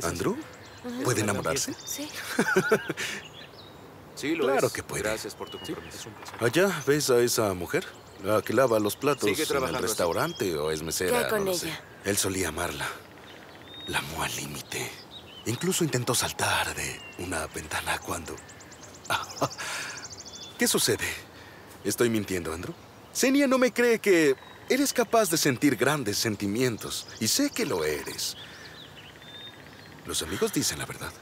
¿Andrew? ¿Puede enamorarse? Sí. Sí, lo claro es. Que puede. Gracias por tu compromiso. Sí. Allá, ¿ves a esa mujer? La que lava los platos en el restaurante así. O es mesera. ¿Qué hay con ella? Sé. Él solía amarla. La amó al límite. Incluso intentó saltar de una ventana cuando... ¿Qué sucede? ¿Estoy mintiendo, Andrew? Xenia no me cree que eres capaz de sentir grandes sentimientos. Y sé que lo eres. Los amigos dicen la verdad.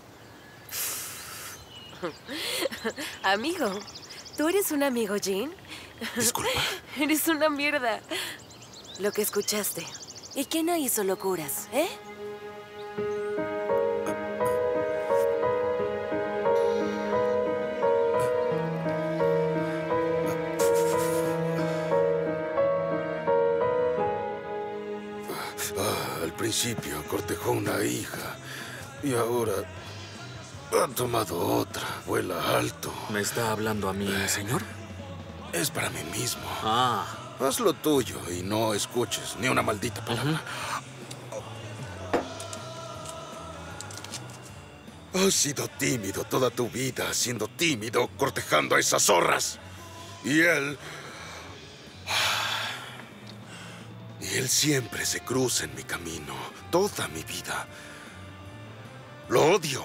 Amigo, ¿tú eres un amigo, Jean? Disculpa. Eres una mierda. Lo que escuchaste. ¿Y quién no hizo locuras, eh? Al principio cortejó una hija y ahora ha tomado otra. Vuela alto. ¿Me está hablando a mí, señor? Es para mí mismo. Haz lo tuyo y no escuches ni una maldita palabra. Has sido tímido toda tu vida, siendo tímido, cortejando a esas zorras. Y él... él siempre se cruza en mi camino, toda mi vida. Lo odio.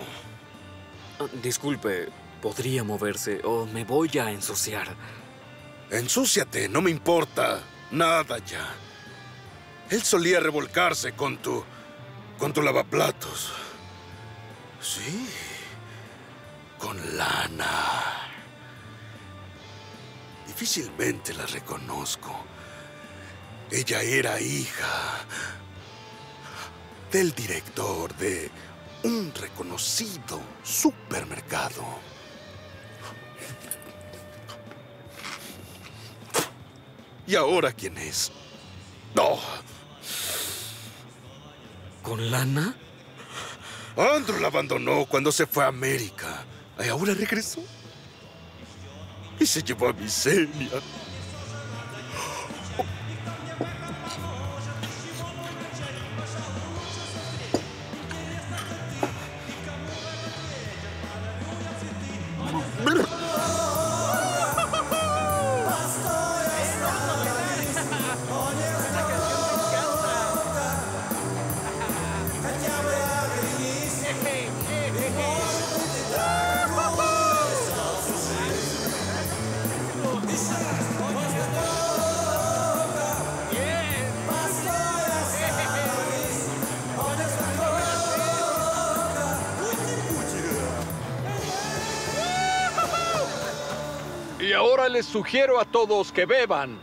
Disculpe, podría moverse o me voy a ensuciar. Ensúciate, no me importa. Nada ya. Él solía revolcarse con tu lavaplatos. Sí. Con lana. Difícilmente la reconozco. Ella era hija del director de un reconocido supermercado. ¿Y ahora quién es? ¡No! ¿Con lana? Andrew la abandonó cuando se fue a América. ¿Y ahora regresó? Y se llevó a mi Xenia. Y ahora les sugiero a todos que beban.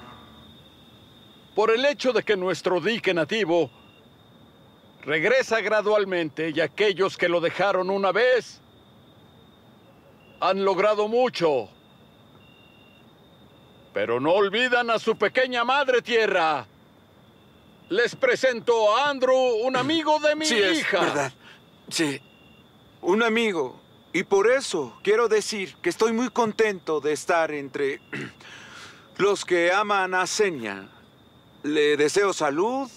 Por el hecho de que nuestro dique nativo regresa gradualmente y aquellos que lo dejaron una vez han logrado mucho. Pero no olvidan a su pequeña madre tierra. Les presento a Andrew, un amigo de mi hija. Es verdad. Sí, un amigo. Y por eso quiero decir que estoy muy contento de estar entre los que aman a Xenia. Le deseo salud,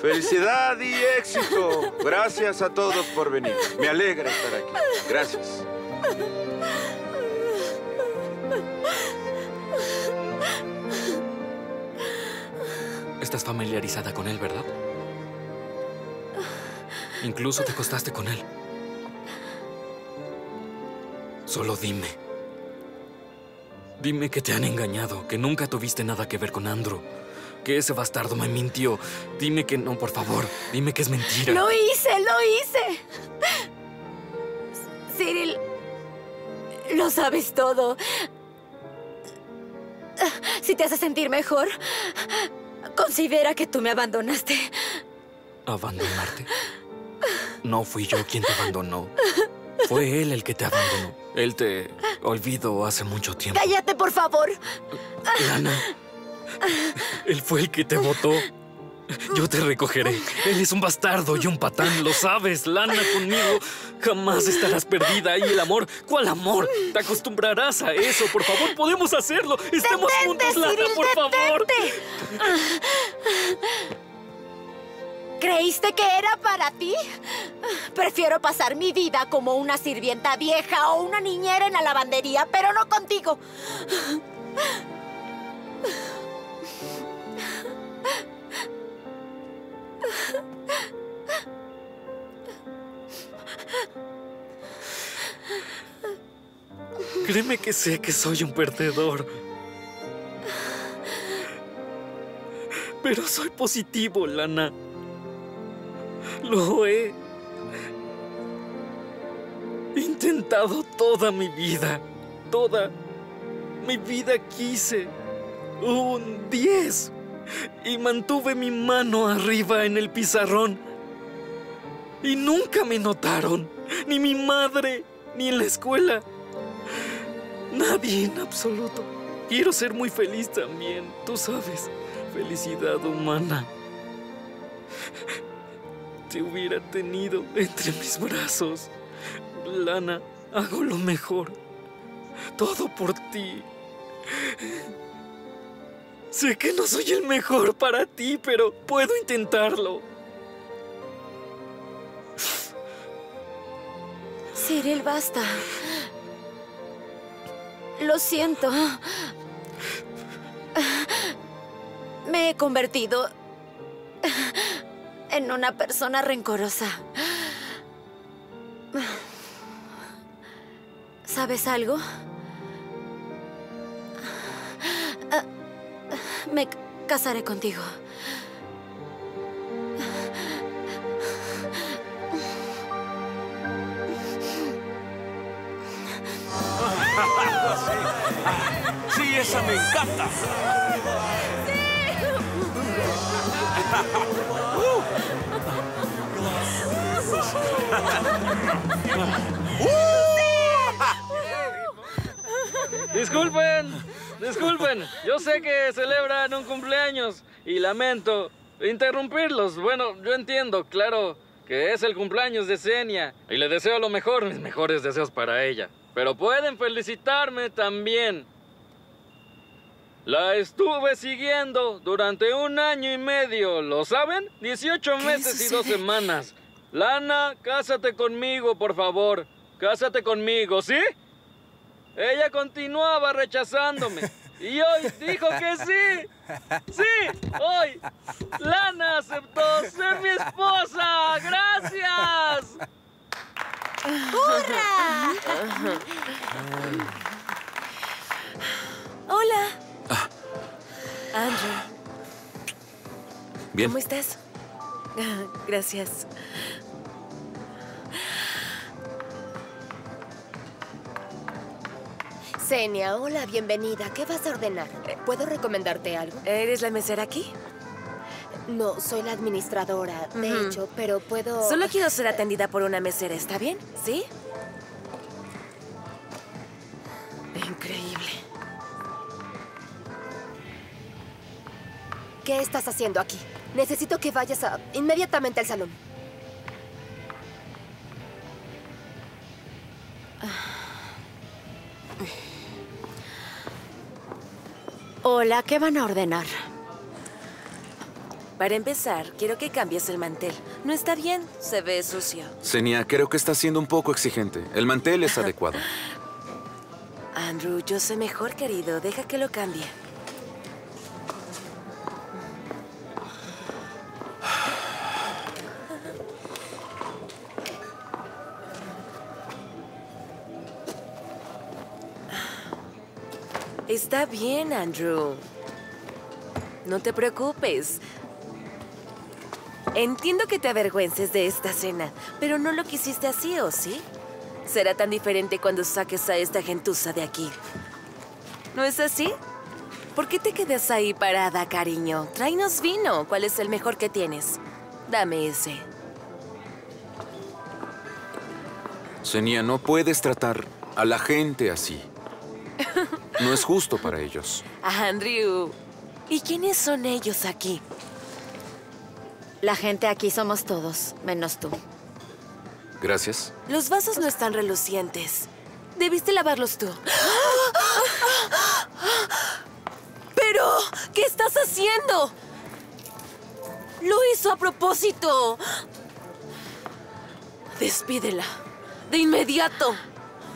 felicidad y éxito. Gracias a todos por venir. Me alegra estar aquí. Gracias. Estás familiarizada con él, ¿verdad? Incluso te acostaste con él. Solo dime. Dime que te han engañado, que nunca tuviste nada que ver con Andrew, que ese bastardo me mintió. Dime que no, por favor. Dime que es mentira. ¡Lo hice! ¡Lo hice! Cyril, lo sabes todo. Si te hace sentir mejor, considera que tú me abandonaste. ¿Abandonarte? No fui yo quien te abandonó. Fue él el que te abandonó. Él te olvidó hace mucho tiempo. ¡Cállate, por favor! Lana, él fue el que te votó. Yo te recogeré. Él es un bastardo y un patán, lo sabes. Lana, conmigo jamás estarás perdida. Y el amor, ¿cuál amor? Te acostumbrarás a eso. Por favor, podemos hacerlo. Estemos juntos, Lana, Cyril, por favor. ¿Creíste que era para ti? Prefiero pasar mi vida como una sirvienta vieja o una niñera en la lavandería, pero no contigo. Créeme que sé que soy un perdedor. Pero soy positivo, Lana. Lo he intentado toda mi vida. Toda mi vida quise un 10 y mantuve mi mano arriba en el pizarrón. Y nunca me notaron, ni mi madre, ni en la escuela. Nadie en absoluto. Quiero ser muy feliz también, tú sabes. Felicidad humana. Te hubiera tenido entre mis brazos. Lana, hago lo mejor. Todo por ti. Sé que no soy el mejor para ti, pero puedo intentarlo. Cyril, basta. Lo siento. Me he convertido en una persona rencorosa. ¿Sabes algo? Me casaré contigo. Sí, esa me encanta. Disculpen, yo sé que celebran un cumpleaños y lamento interrumpirlos. Bueno, yo entiendo, claro, que es el cumpleaños de Xenia y le deseo lo mejor, mis mejores deseos para ella. Pero pueden felicitarme también. La estuve siguiendo durante 1 año y medio, ¿lo saben? 18 meses y 2 semanas. Lana, cásate conmigo, por favor. Cásate conmigo, ¿sí? Ella continuaba rechazándome y hoy dijo que sí. ¡Sí! Hoy Lana aceptó ser mi esposa. ¡Gracias! ¡Hurra! Hola. Andrew. Bien. ¿Cómo estás? Gracias. Xenia, hola, bienvenida. ¿Qué vas a ordenar? ¿Puedo recomendarte algo? ¿Eres la mesera aquí? No, soy la administradora, de hecho, pero puedo... Solo quiero ser atendida por una mesera, ¿está bien? ¿Sí? Increíble. ¿Qué estás haciendo aquí? Necesito que vayas inmediatamente al salón. Hola, ¿qué van a ordenar? Para empezar, quiero que cambies el mantel. No está bien, se ve sucio. Xenia, creo que estás siendo un poco exigente. El mantel es adecuado. Andrew, yo sé mejor, querido. Deja que lo cambie. Está bien, Andrew. No te preocupes. Entiendo que te avergüences de esta cena, pero no lo quisiste así, ¿o sí? Será tan diferente cuando saques a esta gentuza de aquí. ¿No es así? ¿Por qué te quedas ahí parada, cariño? Tráenos vino. ¿Cuál es el mejor que tienes? Dame ese. Xenia, no puedes tratar a la gente así. No es justo para ellos. Andrew, ¿y quiénes son ellos aquí? La gente aquí somos todos, menos tú. Gracias. Los vasos no están relucientes. Debiste lavarlos tú. ¡Pero! ¿Qué estás haciendo? ¡Lo hizo a propósito! Despídela. De inmediato.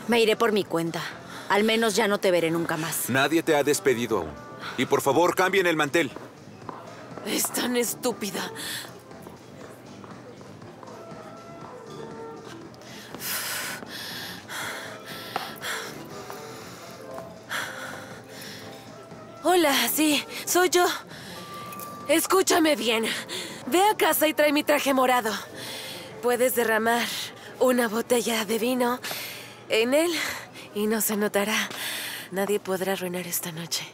Me iré por mi cuenta. Al menos ya no te veré nunca más. Nadie te ha despedido aún. Y por favor, cambien el mantel. Es tan estúpida. Hola, sí, soy yo. Escúchame bien. Ve a casa y trae mi traje morado. Puedes derramar una botella de vino en él y no se notará. Nadie podrá arruinar esta noche.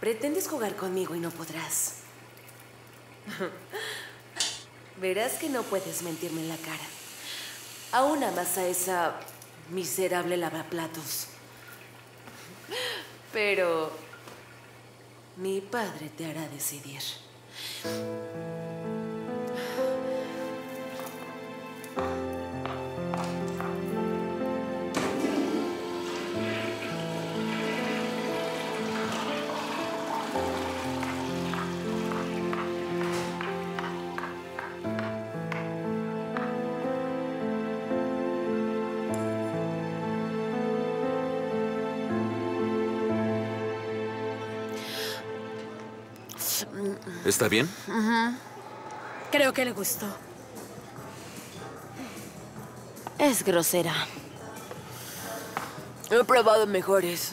Pretendes jugar conmigo y no podrás. Verás que no puedes mentirme en la cara. Aún amas a esa miserable lavaplatos. Pero mi padre te hará decidir. ¿Está bien? Creo que le gustó. Es grosera. He probado mejores.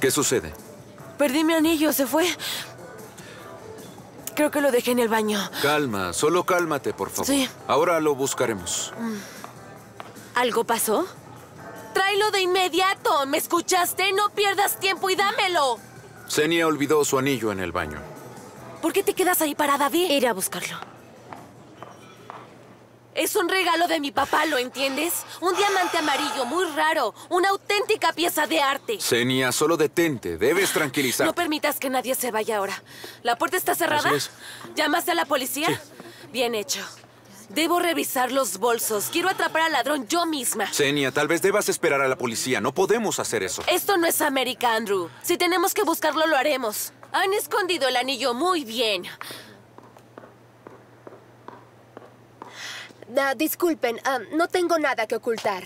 ¿Qué sucede? Perdí mi anillo, se fue. Creo que lo dejé en el baño. Calma, solo cálmate, por favor. Sí. Ahora lo buscaremos. ¿Algo pasó? ¡Tráelo de inmediato! ¿Me escuchaste? ¡No pierdas tiempo y dámelo! Xenia olvidó su anillo en el baño. ¿Por qué te quedas ahí parada, Vi? Iré a buscarlo. Es un regalo de mi papá, ¿lo entiendes? Un diamante amarillo muy raro. Una auténtica pieza de arte. Xenia, solo detente. Debes tranquilizar. No permitas que nadie se vaya ahora. ¿La puerta está cerrada? Así es. ¿Llamaste a la policía? Sí. Bien hecho. Debo revisar los bolsos. Quiero atrapar al ladrón yo misma. Xenia, tal vez debas esperar a la policía. No podemos hacer eso. Esto no es América, Andrew. Si tenemos que buscarlo, lo haremos. Han escondido el anillo muy bien. Disculpen, no tengo nada que ocultar.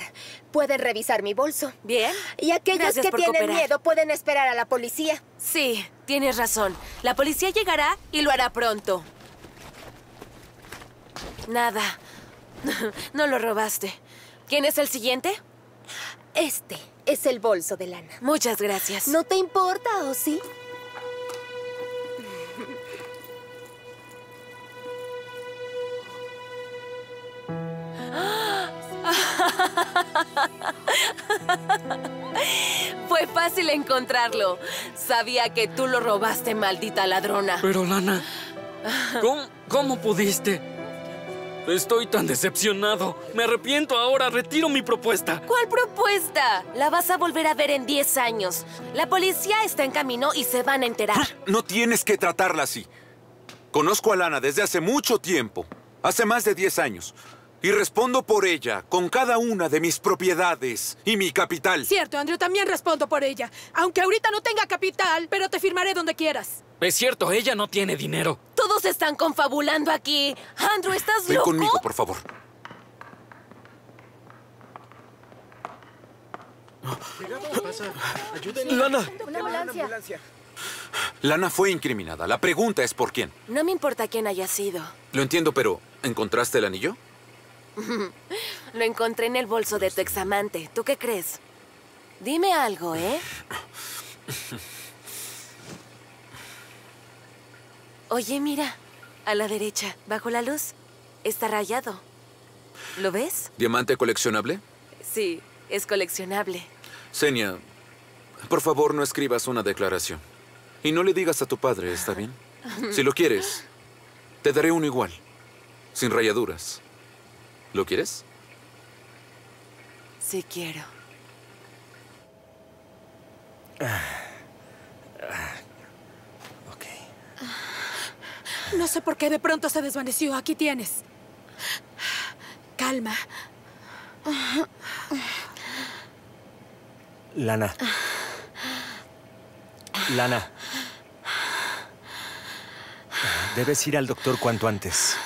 Pueden revisar mi bolso. Bien. Y aquellos que tienen miedo pueden esperar a la policía. Sí, tienes razón. La policía llegará y lo hará pronto. Nada. No lo robaste. ¿Quién es el siguiente? Este es el bolso de lana. Muchas gracias. ¿No te importa, o sí? Fue fácil encontrarlo. Sabía que tú lo robaste, maldita ladrona. Pero, Lana, ¿cómo pudiste...? Estoy tan decepcionado. Me arrepiento ahora. Retiro mi propuesta. ¿Cuál propuesta? La vas a volver a ver en 10 años. La policía está en camino y se van a enterar. No tienes que tratarla así. Conozco a Lana desde hace mucho tiempo. Hace más de 10 años. Y respondo por ella, con cada una de mis propiedades y mi capital. Cierto, Andrew, también respondo por ella. Aunque ahorita no tenga capital, pero te firmaré donde quieras. Es cierto, ella no tiene dinero. Todos están confabulando aquí. Andrew, ¿estás loco? Ven conmigo, por favor. Lana. Una ambulancia. Lana fue incriminada. La pregunta es por quién. No me importa quién haya sido. Lo entiendo, pero ¿encontraste el anillo? Lo encontré en el bolso de tu examante. ¿Tú qué crees? Dime algo, ¿eh? Oye, mira. A la derecha, bajo la luz. Está rayado. ¿Lo ves? ¿Diamante coleccionable? Sí, es coleccionable. Xenia, por favor, no escribas una declaración. Y no le digas a tu padre, ¿está bien? Si lo quieres, te daré uno igual. Sin rayaduras. ¿Lo quieres? Sí quiero. Ok. No sé por qué de pronto se desvaneció. Aquí tienes. Calma. Lana. Lana. Debes ir al doctor cuanto antes.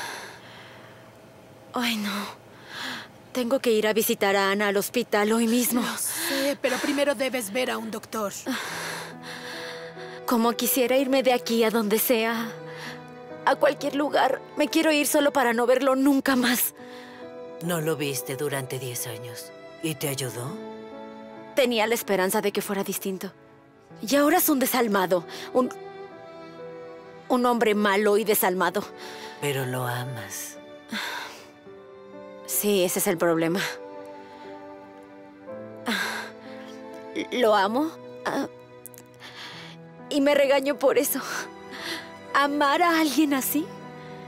Ay, no. Tengo que ir a visitar a Ana al hospital hoy mismo. Lo sé, pero primero debes ver a un doctor. Como quisiera irme de aquí a donde sea. a cualquier lugar. Me quiero ir solo para no verlo nunca más. No lo viste durante 10 años. ¿Y te ayudó? Tenía la esperanza de que fuera distinto. Y ahora es un desalmado. Un hombre malo y desalmado. Pero lo amas. Sí, ese es el problema. Lo amo. Y me regaño por eso. Amar a alguien así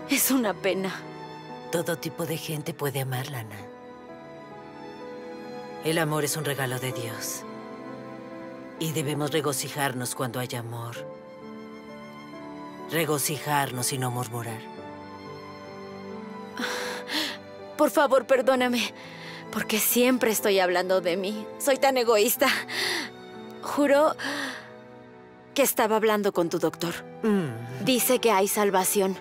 es una pena. Todo tipo de gente puede amar, Lana. El amor es un regalo de Dios. Y debemos regocijarnos cuando haya amor. Regocijarnos y no murmurar. Por favor, perdóname, porque siempre estoy hablando de mí. Soy tan egoísta. Juro que estaba hablando con tu doctor. Dice que hay salvación.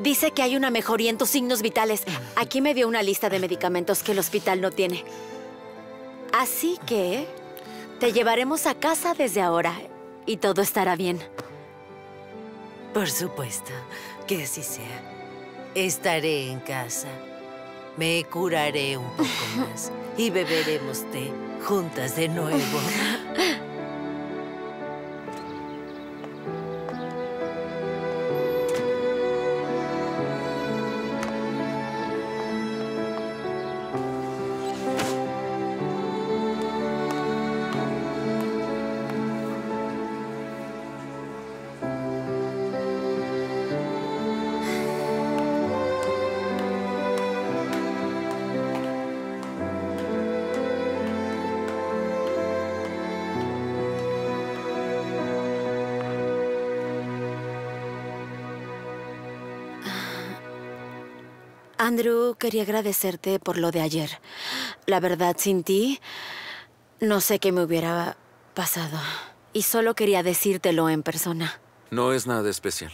Dice que hay una mejoría en tus signos vitales. Aquí me dio una lista de medicamentos que el hospital no tiene. Así que te llevaremos a casa desde ahora y todo estará bien. Por supuesto, que así sea. Estaré en casa. Me curaré un poco más y beberemos té juntas de nuevo. Andrew, quería agradecerte por lo de ayer. La verdad, sin ti, no sé qué me hubiera pasado. Y solo quería decírtelo en persona. No es nada especial.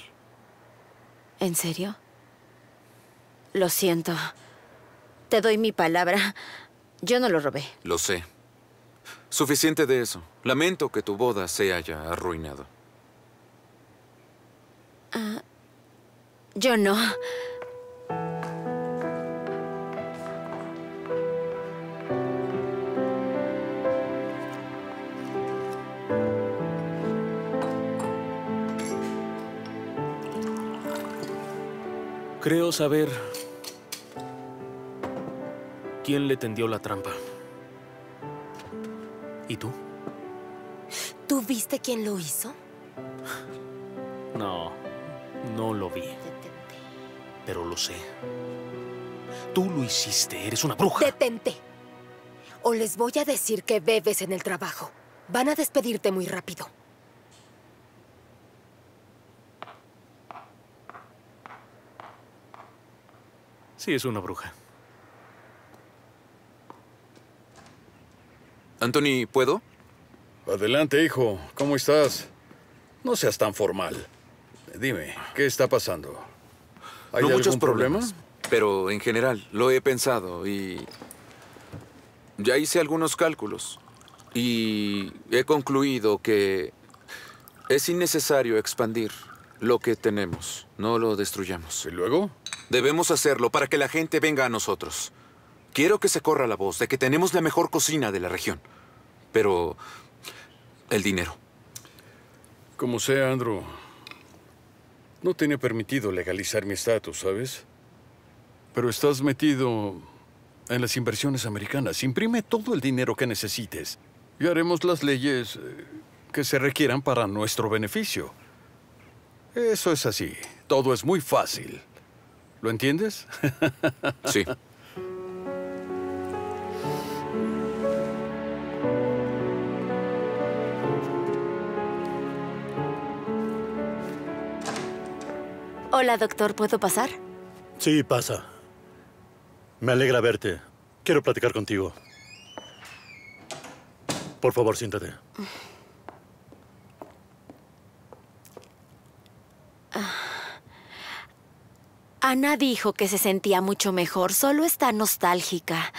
¿En serio? Lo siento. Te doy mi palabra. Yo no lo robé. Lo sé. Suficiente de eso. Lamento que tu boda se haya arruinado. Yo no. Creo saber quién le tendió la trampa. ¿Y tú? ¿Tú viste quién lo hizo? No, no lo vi. Pero lo sé. Tú lo hiciste, eres una bruja. Detente. O les voy a decir que bebes en el trabajo. Van a despedirte muy rápido. Sí, es una bruja. Anthony, ¿puedo? Adelante, hijo. ¿Cómo estás? No seas tan formal. Dime, ¿qué está pasando? ¿Hay algún problema? Pero en general, lo he pensado y ya hice algunos cálculos. Y he concluido que es innecesario expandir lo que tenemos. No lo destruyamos. ¿Y luego? Debemos hacerlo para que la gente venga a nosotros. Quiero que se corra la voz de que tenemos la mejor cocina de la región. Pero el dinero. Como sea, Andrew, no tenía permitido legalizar mi estatus, ¿sabes? Pero estás metido en las inversiones americanas. Imprime todo el dinero que necesites y haremos las leyes que se requieran para nuestro beneficio. Eso es así. Todo es muy fácil. ¿Lo entiendes? Sí. Hola, doctor. ¿Puedo pasar? Sí, pasa. Me alegra verte. Quiero platicar contigo. Por favor, siéntate. Ana dijo que se sentía mucho mejor, solo está nostálgica.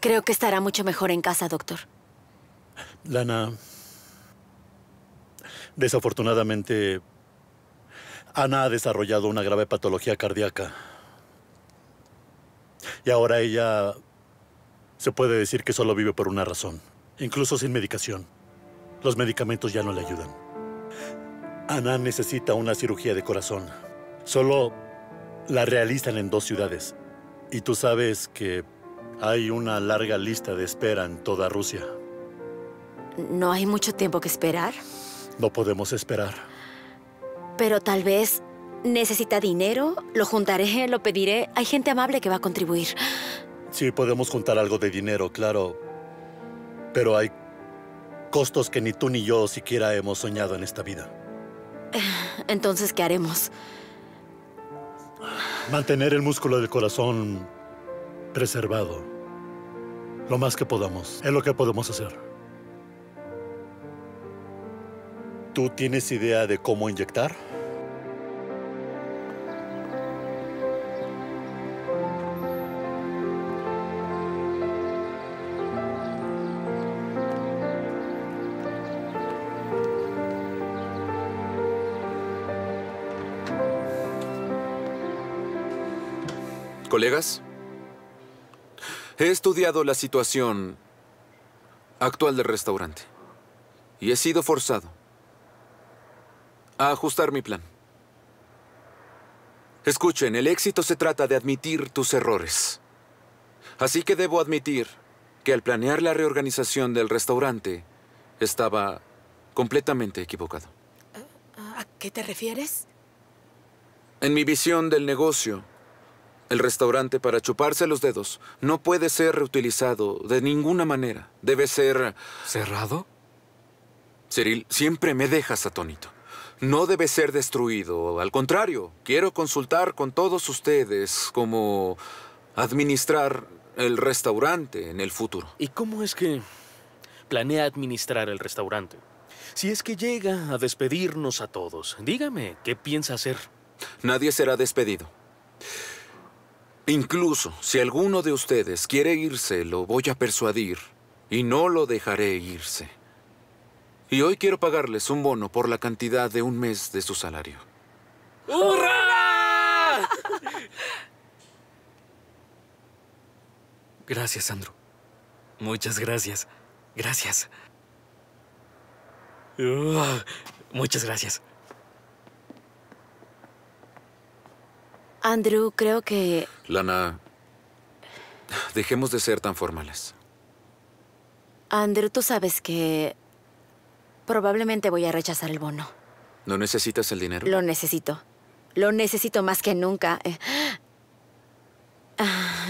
Creo que estará mucho mejor en casa, doctor. Lana, desafortunadamente, Ana ha desarrollado una grave patología cardíaca. Y ahora ella se puede decir que solo vive por una razón. Incluso sin medicación. Los medicamentos ya no le ayudan. Ana necesita una cirugía de corazón. Solo la realizan en 2 ciudades. Y tú sabes que hay una larga lista de espera en toda Rusia. ¿No hay mucho tiempo que esperar? No podemos esperar. Pero tal vez necesita dinero, lo juntaré, lo pediré. Hay gente amable que va a contribuir. Sí, podemos juntar algo de dinero, claro. Pero hay costos que ni tú ni yo siquiera hemos soñado en esta vida. Entonces, ¿qué haremos? Mantener el músculo del corazón preservado. Lo más que podamos. Es lo que podemos hacer. ¿Tú tienes idea de cómo inyectar? Colegas, he estudiado la situación actual del restaurante y he sido forzado a ajustar mi plan. Escuchen, el éxito se trata de admitir tus errores. Así que debo admitir que al planear la reorganización del restaurante estaba completamente equivocado. ¿A qué te refieres? En mi visión del negocio, el restaurante para chuparse los dedos no puede ser reutilizado de ninguna manera. Debe ser... ¿Cerrado? Cyril, siempre me dejas atónito. No debe ser destruido. Al contrario, quiero consultar con todos ustedes cómo administrar el restaurante en el futuro. ¿Y cómo es que planea administrar el restaurante? Si es que llega a despedirnos a todos, dígame, ¿qué piensa hacer? Nadie será despedido. Incluso si alguno de ustedes quiere irse, lo voy a persuadir y no lo dejaré irse. Y hoy quiero pagarles un bono por la cantidad de 1 mes de su salario. ¡Hurra! Gracias, Sandro. Muchas gracias. Gracias. Muchas gracias. Andrew, creo que... Lana, dejemos de ser tan formales. Andrew, tú sabes que probablemente voy a rechazar el bono. ¿No necesitas el dinero? Lo necesito. Lo necesito más que nunca.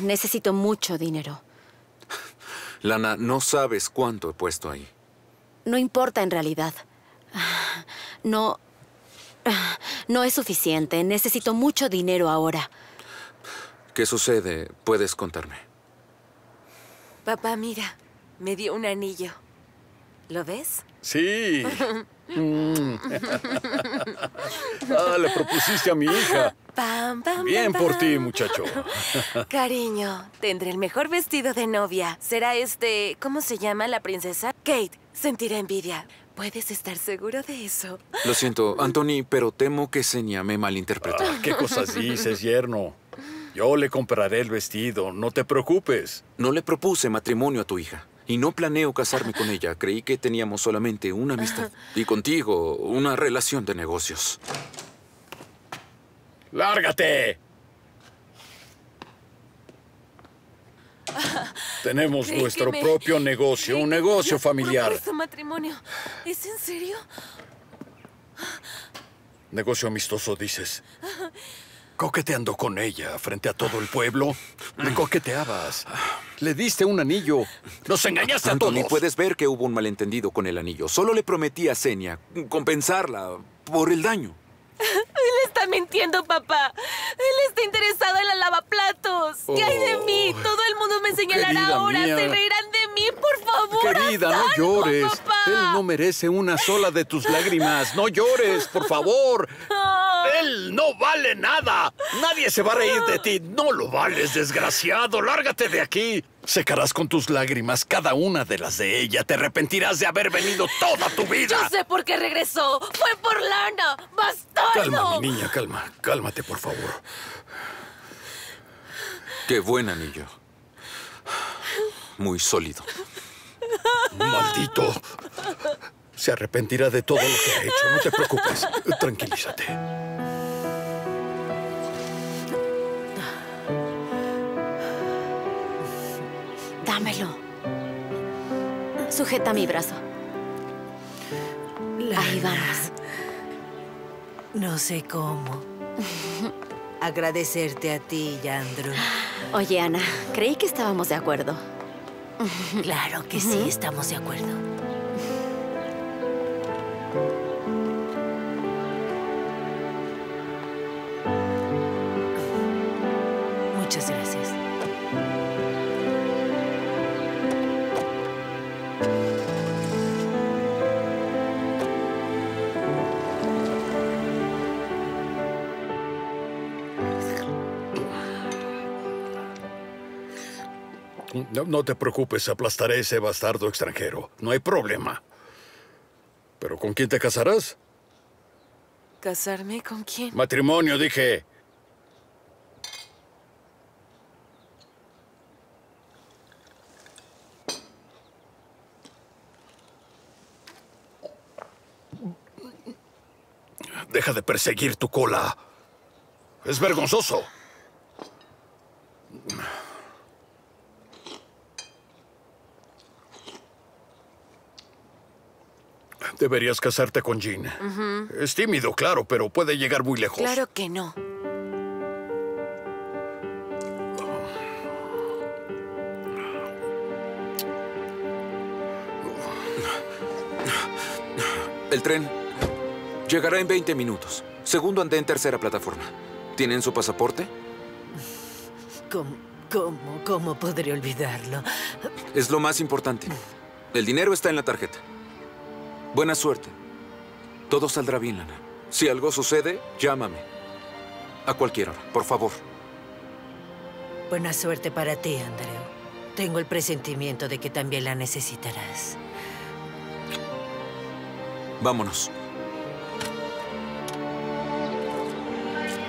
Necesito mucho dinero. Lana, no sabes cuánto he puesto ahí. No importa en realidad. No... No es suficiente. Necesito mucho dinero ahora. ¿Qué sucede? Puedes contarme. Papá, mira. Me dio un anillo. ¿Lo ves? Sí. Ah, le propusiste a mi hija. Pam, pam, bien pam, por pam. Ti, muchacho. Cariño, tendré el mejor vestido de novia. Será ¿cómo se llama la princesa? Kate. Sentirá envidia. Puedes estar seguro de eso. Lo siento, Anthony, pero temo que Xenia me malinterpretó. Ah, ¿qué cosas dices, yerno? Yo le compraré el vestido, no te preocupes. No le propuse matrimonio a tu hija y no planeo casarme con ella. Creí que teníamos solamente una amistad y contigo una relación de negocios. ¡Lárgate! Tenemos nuestro propio negocio, un negocio familiar. ¿Propuesto matrimonio? ¿Es en serio? Negocio amistoso, dices. Coqueteando con ella frente a todo el pueblo. Me coqueteabas. Le diste un anillo. Nos engañaste a todos. Anthony, puedes ver que hubo un malentendido con el anillo. Solo le prometí a Xenia compensarla por el daño. Él está mintiendo, papá. Él está interesado en la lavaplatos. ¿Qué hay de mí? Todo el mundo me señalará ahora. Mía. Se reirán de mí, por favor. Querida, no llores. Papá. Él no merece una sola de tus lágrimas. No llores, por favor. papel no vale nada. Nadie se va a reír de ti. No lo vales, desgraciado. Lárgate de aquí. Secarás con tus lágrimas cada una de las de ella. Te arrepentirás de haber venido toda tu vida. Yo sé por qué regresó. Fue por lana. ¡Bastardo! Calma, mi niña, calma. Cálmate, por favor. Qué buen anillo. Muy sólido. ¡Maldito! Se arrepentirá de todo lo que ha hecho. No te preocupes. Tranquilízate. Dámelo. Sujeta mi brazo. Lana. Ahí vamos. No sé cómo agradecerte a ti, Yandru. Oye, Ana, creí que estábamos de acuerdo. Claro que sí, estamos de acuerdo. Muchas gracias. No te preocupes, aplastaré a ese bastardo extranjero. No hay problema. ¿Pero con quién te casarás? ¿Casarme con quién? Matrimonio, dije. Deja de perseguir tu cola. Es vergonzoso. Deberías casarte con Jean. Es tímido, claro, pero puede llegar muy lejos. Claro que no. El tren llegará en 20 minutos. Segundo andén, tercera plataforma. ¿Tienen su pasaporte? ¿Cómo podré olvidarlo? Es lo más importante. El dinero está en la tarjeta. Buena suerte. Todo saldrá bien, Lana. Si algo sucede, llámame. A cualquier hora, por favor. Buena suerte para ti, Andreu. Tengo el presentimiento de que también la necesitarás. Vámonos.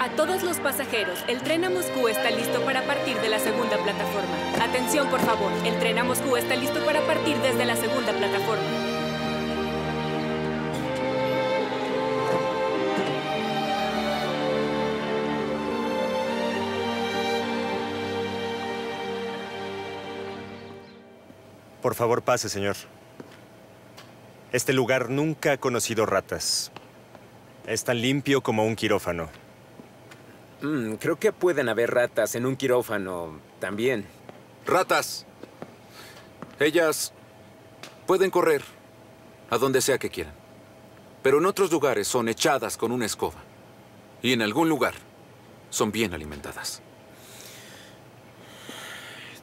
A todos los pasajeros, el tren a Moscú está listo para partir de la segunda plataforma. Atención, por favor. El tren a Moscú está listo para partir desde la segunda plataforma. Por favor, pase, señor. Este lugar nunca ha conocido ratas. Es tan limpio como un quirófano. Creo que pueden haber ratas en un quirófano también. ¡Ratas! Ellas pueden correr a donde sea que quieran. Pero en otros lugares son echadas con una escoba. Y en algún lugar son bien alimentadas.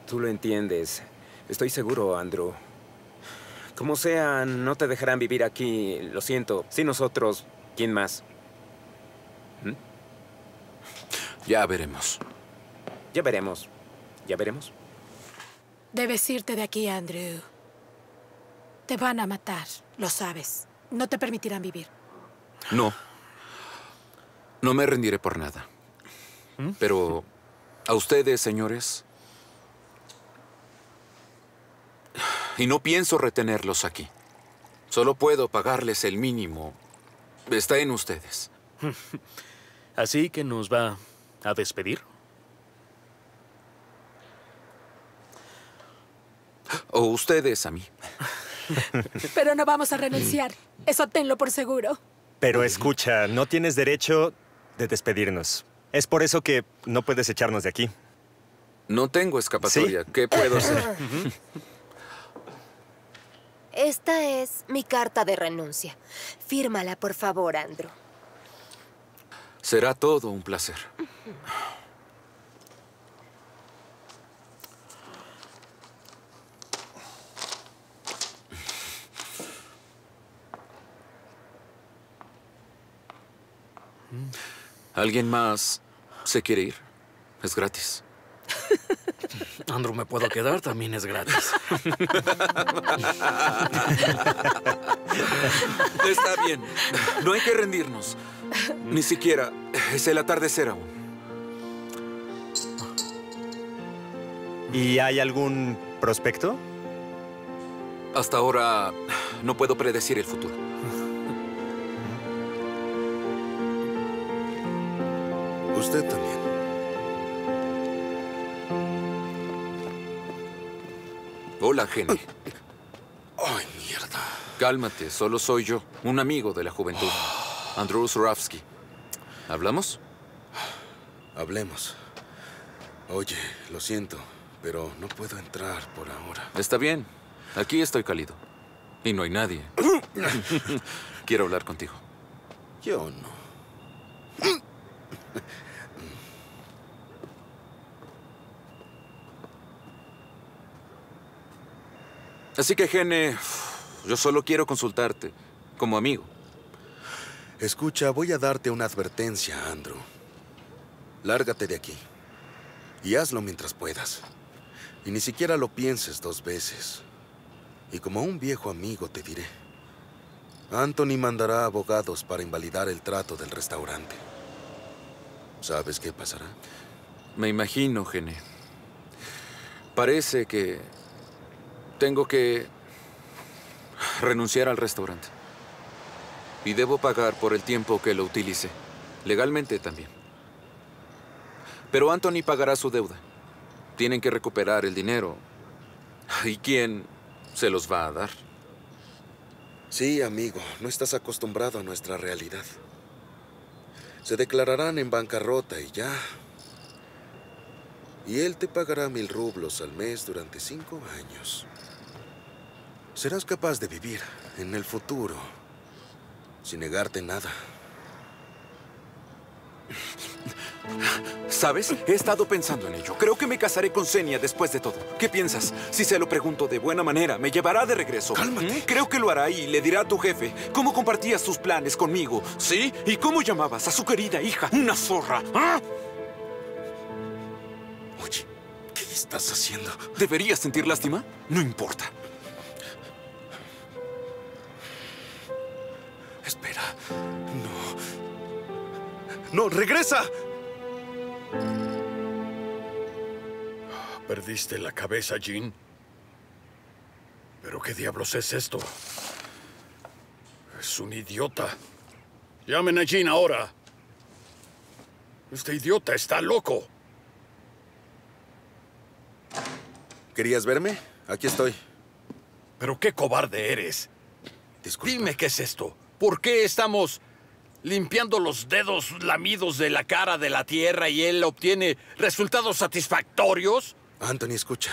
Tú lo entiendes. Estoy seguro, Andrew. Como sea, no te dejarán vivir aquí. Lo siento. Sin nosotros, ¿quién más? Ya veremos. Ya veremos. Ya veremos. Debes irte de aquí, Andrew. Te van a matar, lo sabes. No te permitirán vivir. No. No me rendiré por nada. Pero a ustedes, señores... Y no pienso retenerlos aquí. Solo puedo pagarles el mínimo. Está en ustedes. ¿Así que nos va a despedir? O ustedes a mí. Pero no vamos a renunciar. Eso tenlo por seguro. Pero escucha, no tienes derecho de despedirnos. Es por eso que no puedes echarnos de aquí. No tengo escapatoria. ¿Sí? ¿Qué puedo hacer? Esta es mi carta de renuncia. Fírmala, por favor, Andrew. Será todo un placer. ¿Alguien más se quiere ir? Es gratis. Andrew, ¿me puedo quedar? También es gratis. Está bien. No hay que rendirnos. Ni siquiera. Es el atardecer aún. ¿Y hay algún prospecto? Hasta ahora no puedo predecir el futuro. Usted también. Hola, Jenny. Ay, mierda. Cálmate, solo soy yo, un amigo de la juventud. Andrew Surafsky. ¿Hablamos? Hablemos. Oye, lo siento, pero no puedo entrar por ahora. Está bien. Aquí estoy cálido. Y no hay nadie. Quiero hablar contigo. Yo no. Así que, Gene, yo solo quiero consultarte, como amigo. Escucha, voy a darte una advertencia, Andrew. Lárgate de aquí. Y hazlo mientras puedas. Y ni siquiera lo pienses dos veces. Y como un viejo amigo te diré, Anthony mandará abogados para invalidar el trato del restaurante. ¿Sabes qué pasará? Me imagino, Gene. Parece que tengo que renunciar al restaurante. Y debo pagar por el tiempo que lo utilice. Legalmente también. Pero Anthony pagará su deuda. Tienen que recuperar el dinero. ¿Y quién se los va a dar? Sí, amigo. No estás acostumbrado a nuestra realidad. Se declararán en bancarrota y ya. Y él te pagará 1000 rublos al mes durante 5 años. Serás capaz de vivir en el futuro sin negarte nada. ¿Sabes? He estado pensando en ello. Creo que me casaré con Xenia después de todo. ¿Qué piensas? Si se lo pregunto de buena manera, me llevará de regreso. Cálmate. Creo que lo hará y le dirá a tu jefe cómo compartías tus planes conmigo. ¿Sí? ¿Y cómo llamabas a su querida hija una zorra? ¿Ah? Oye, ¿qué estás haciendo? ¿Deberías sentir lástima? No importa. Espera. No. No, regresa. ¿Perdiste la cabeza, Jean? ¿Pero qué diablos es esto? Es un idiota. Llamen a Jean ahora. Este idiota está loco. ¿Querías verme? Aquí estoy. ¿Pero qué cobarde eres? Disculpa. Dime qué es esto. ¿Por qué estamos limpiando los dedos lamidos de la cara de la tierra y él obtiene resultados satisfactorios? Anthony, escucha.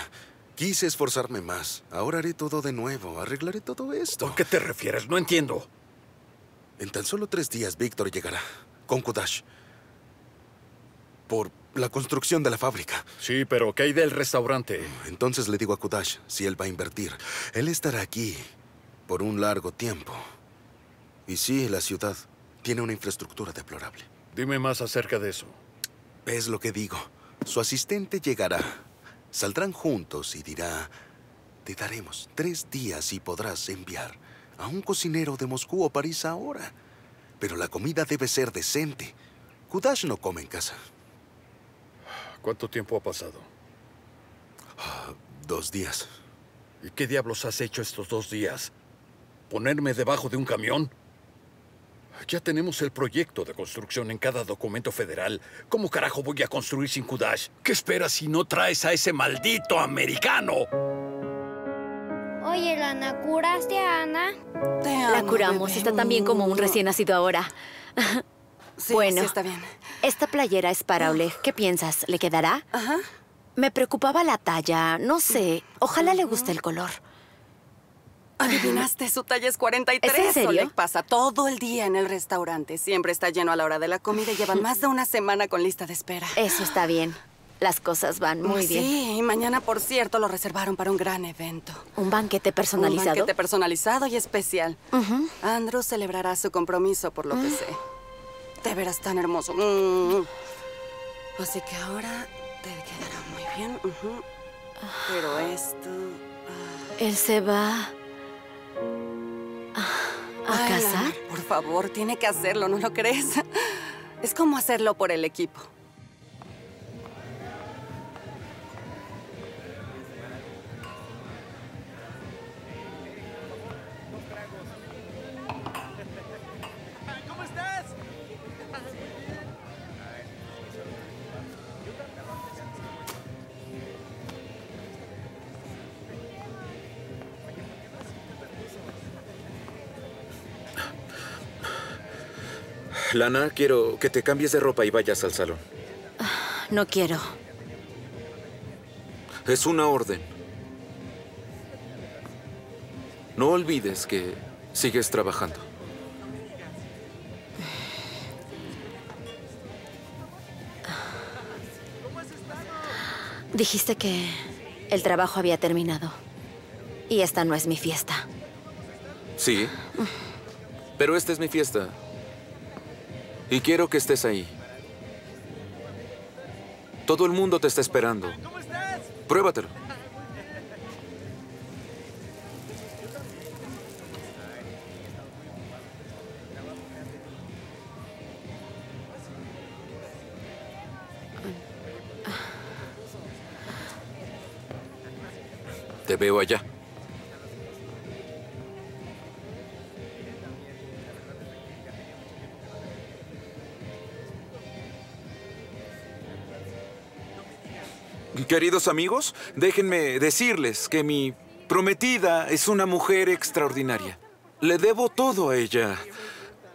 Quise esforzarme más. Ahora haré todo de nuevo. Arreglaré todo esto. ¿A qué te refieres? No entiendo. En tan solo 3 días, Víctor llegará con Kudash por la construcción de la fábrica. Sí, pero ¿qué hay del restaurante? Entonces le digo a Kudash si él va a invertir. Él estará aquí por un largo tiempo. Y sí, la ciudad tiene una infraestructura deplorable. Dime más acerca de eso. Es lo que digo. Su asistente llegará. Saldrán juntos y dirá, te daremos 3 días y podrás enviar a un cocinero de Moscú o París ahora. Pero la comida debe ser decente. Kudash no come en casa. ¿Cuánto tiempo ha pasado? 2 días. ¿Y qué diablos has hecho estos 2 días? ¿Ponerme debajo de un camión? Ya tenemos el proyecto de construcción en cada documento federal. ¿Cómo carajo voy a construir sin Kudash? ¿Qué esperas si no traes a ese maldito americano? Oye, Lana, ¿curaste a Ana? Te amo, la curamos. Bebé. Está tan bien como un recién nacido ahora. Sí, bueno, sí, está bien. Esta playera es para Oleg. ¿Qué piensas? ¿Le quedará? Ajá. Me preocupaba la talla. No sé. Ojalá le guste el color. ¿Adivinaste? Su talla es 43. ¿Es en serio? Oleg pasa todo el día en el restaurante. Siempre está lleno a la hora de la comida y llevan más de una semana con lista de espera. Eso está bien. Las cosas van muy bien. Sí, y mañana, por cierto, lo reservaron para un gran evento. ¿Un banquete personalizado? Un banquete personalizado y especial. Andrew celebrará su compromiso, por lo que sé. Te verás tan hermoso. Así que ahora te quedará muy bien. Pero esto... ¿Él se va a casar? Ay, por favor, tiene que hacerlo, ¿no lo crees? Es como hacerlo por el equipo. Lana, quiero que te cambies de ropa y vayas al salón. No quiero. Es una orden. No olvides que sigues trabajando. Dijiste que el trabajo había terminado. Y esta no es mi fiesta. Sí, pero esta es mi fiesta. Y quiero que estés ahí. Todo el mundo te está esperando. Pruébatelo. Te veo allá. Queridos amigos, déjenme decirles que mi prometida es una mujer extraordinaria. Le debo todo a ella,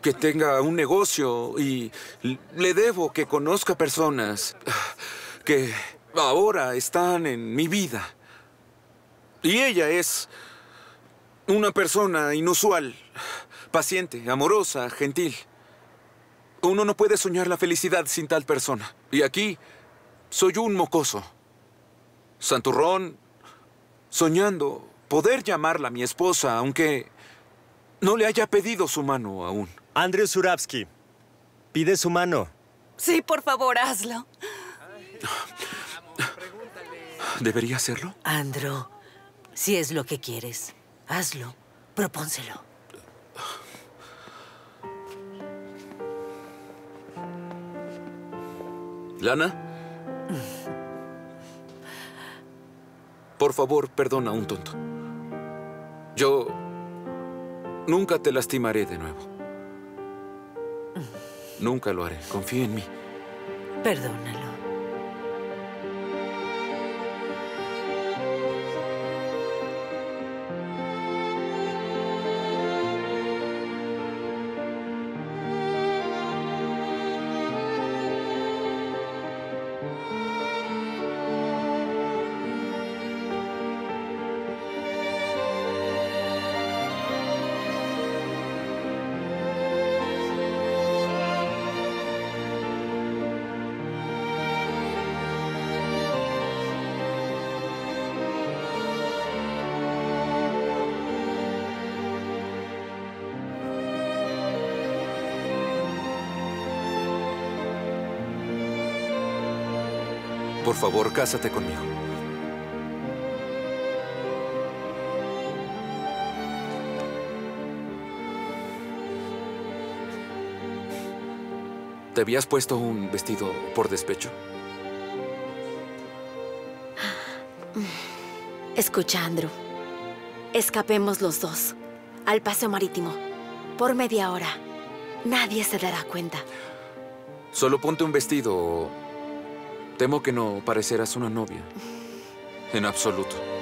que tenga un negocio y le debo que conozca personas que ahora están en mi vida. Y ella es una persona inusual, paciente, amorosa, gentil. Uno no puede soñar la felicidad sin tal persona. Y aquí soy un mocoso. Santurrón, soñando poder llamarla mi esposa, aunque no le haya pedido su mano aún. Andrew Zurawski, pide su mano. Sí, por favor, hazlo. ¿Debería hacerlo? Andrew, si es lo que quieres, hazlo, propónselo. ¿Lana? Por favor, perdona a un tonto. Yo nunca te lastimaré de nuevo. Nunca lo haré. Confía en mí. Perdónalo. Por favor, cásate conmigo. ¿Te habías puesto un vestido por despecho? Escucha, Andrew. Escapemos los dos al paseo marítimo por media hora. Nadie se dará cuenta. Solo ponte un vestido. Temo que no parecerás una novia, en absoluto.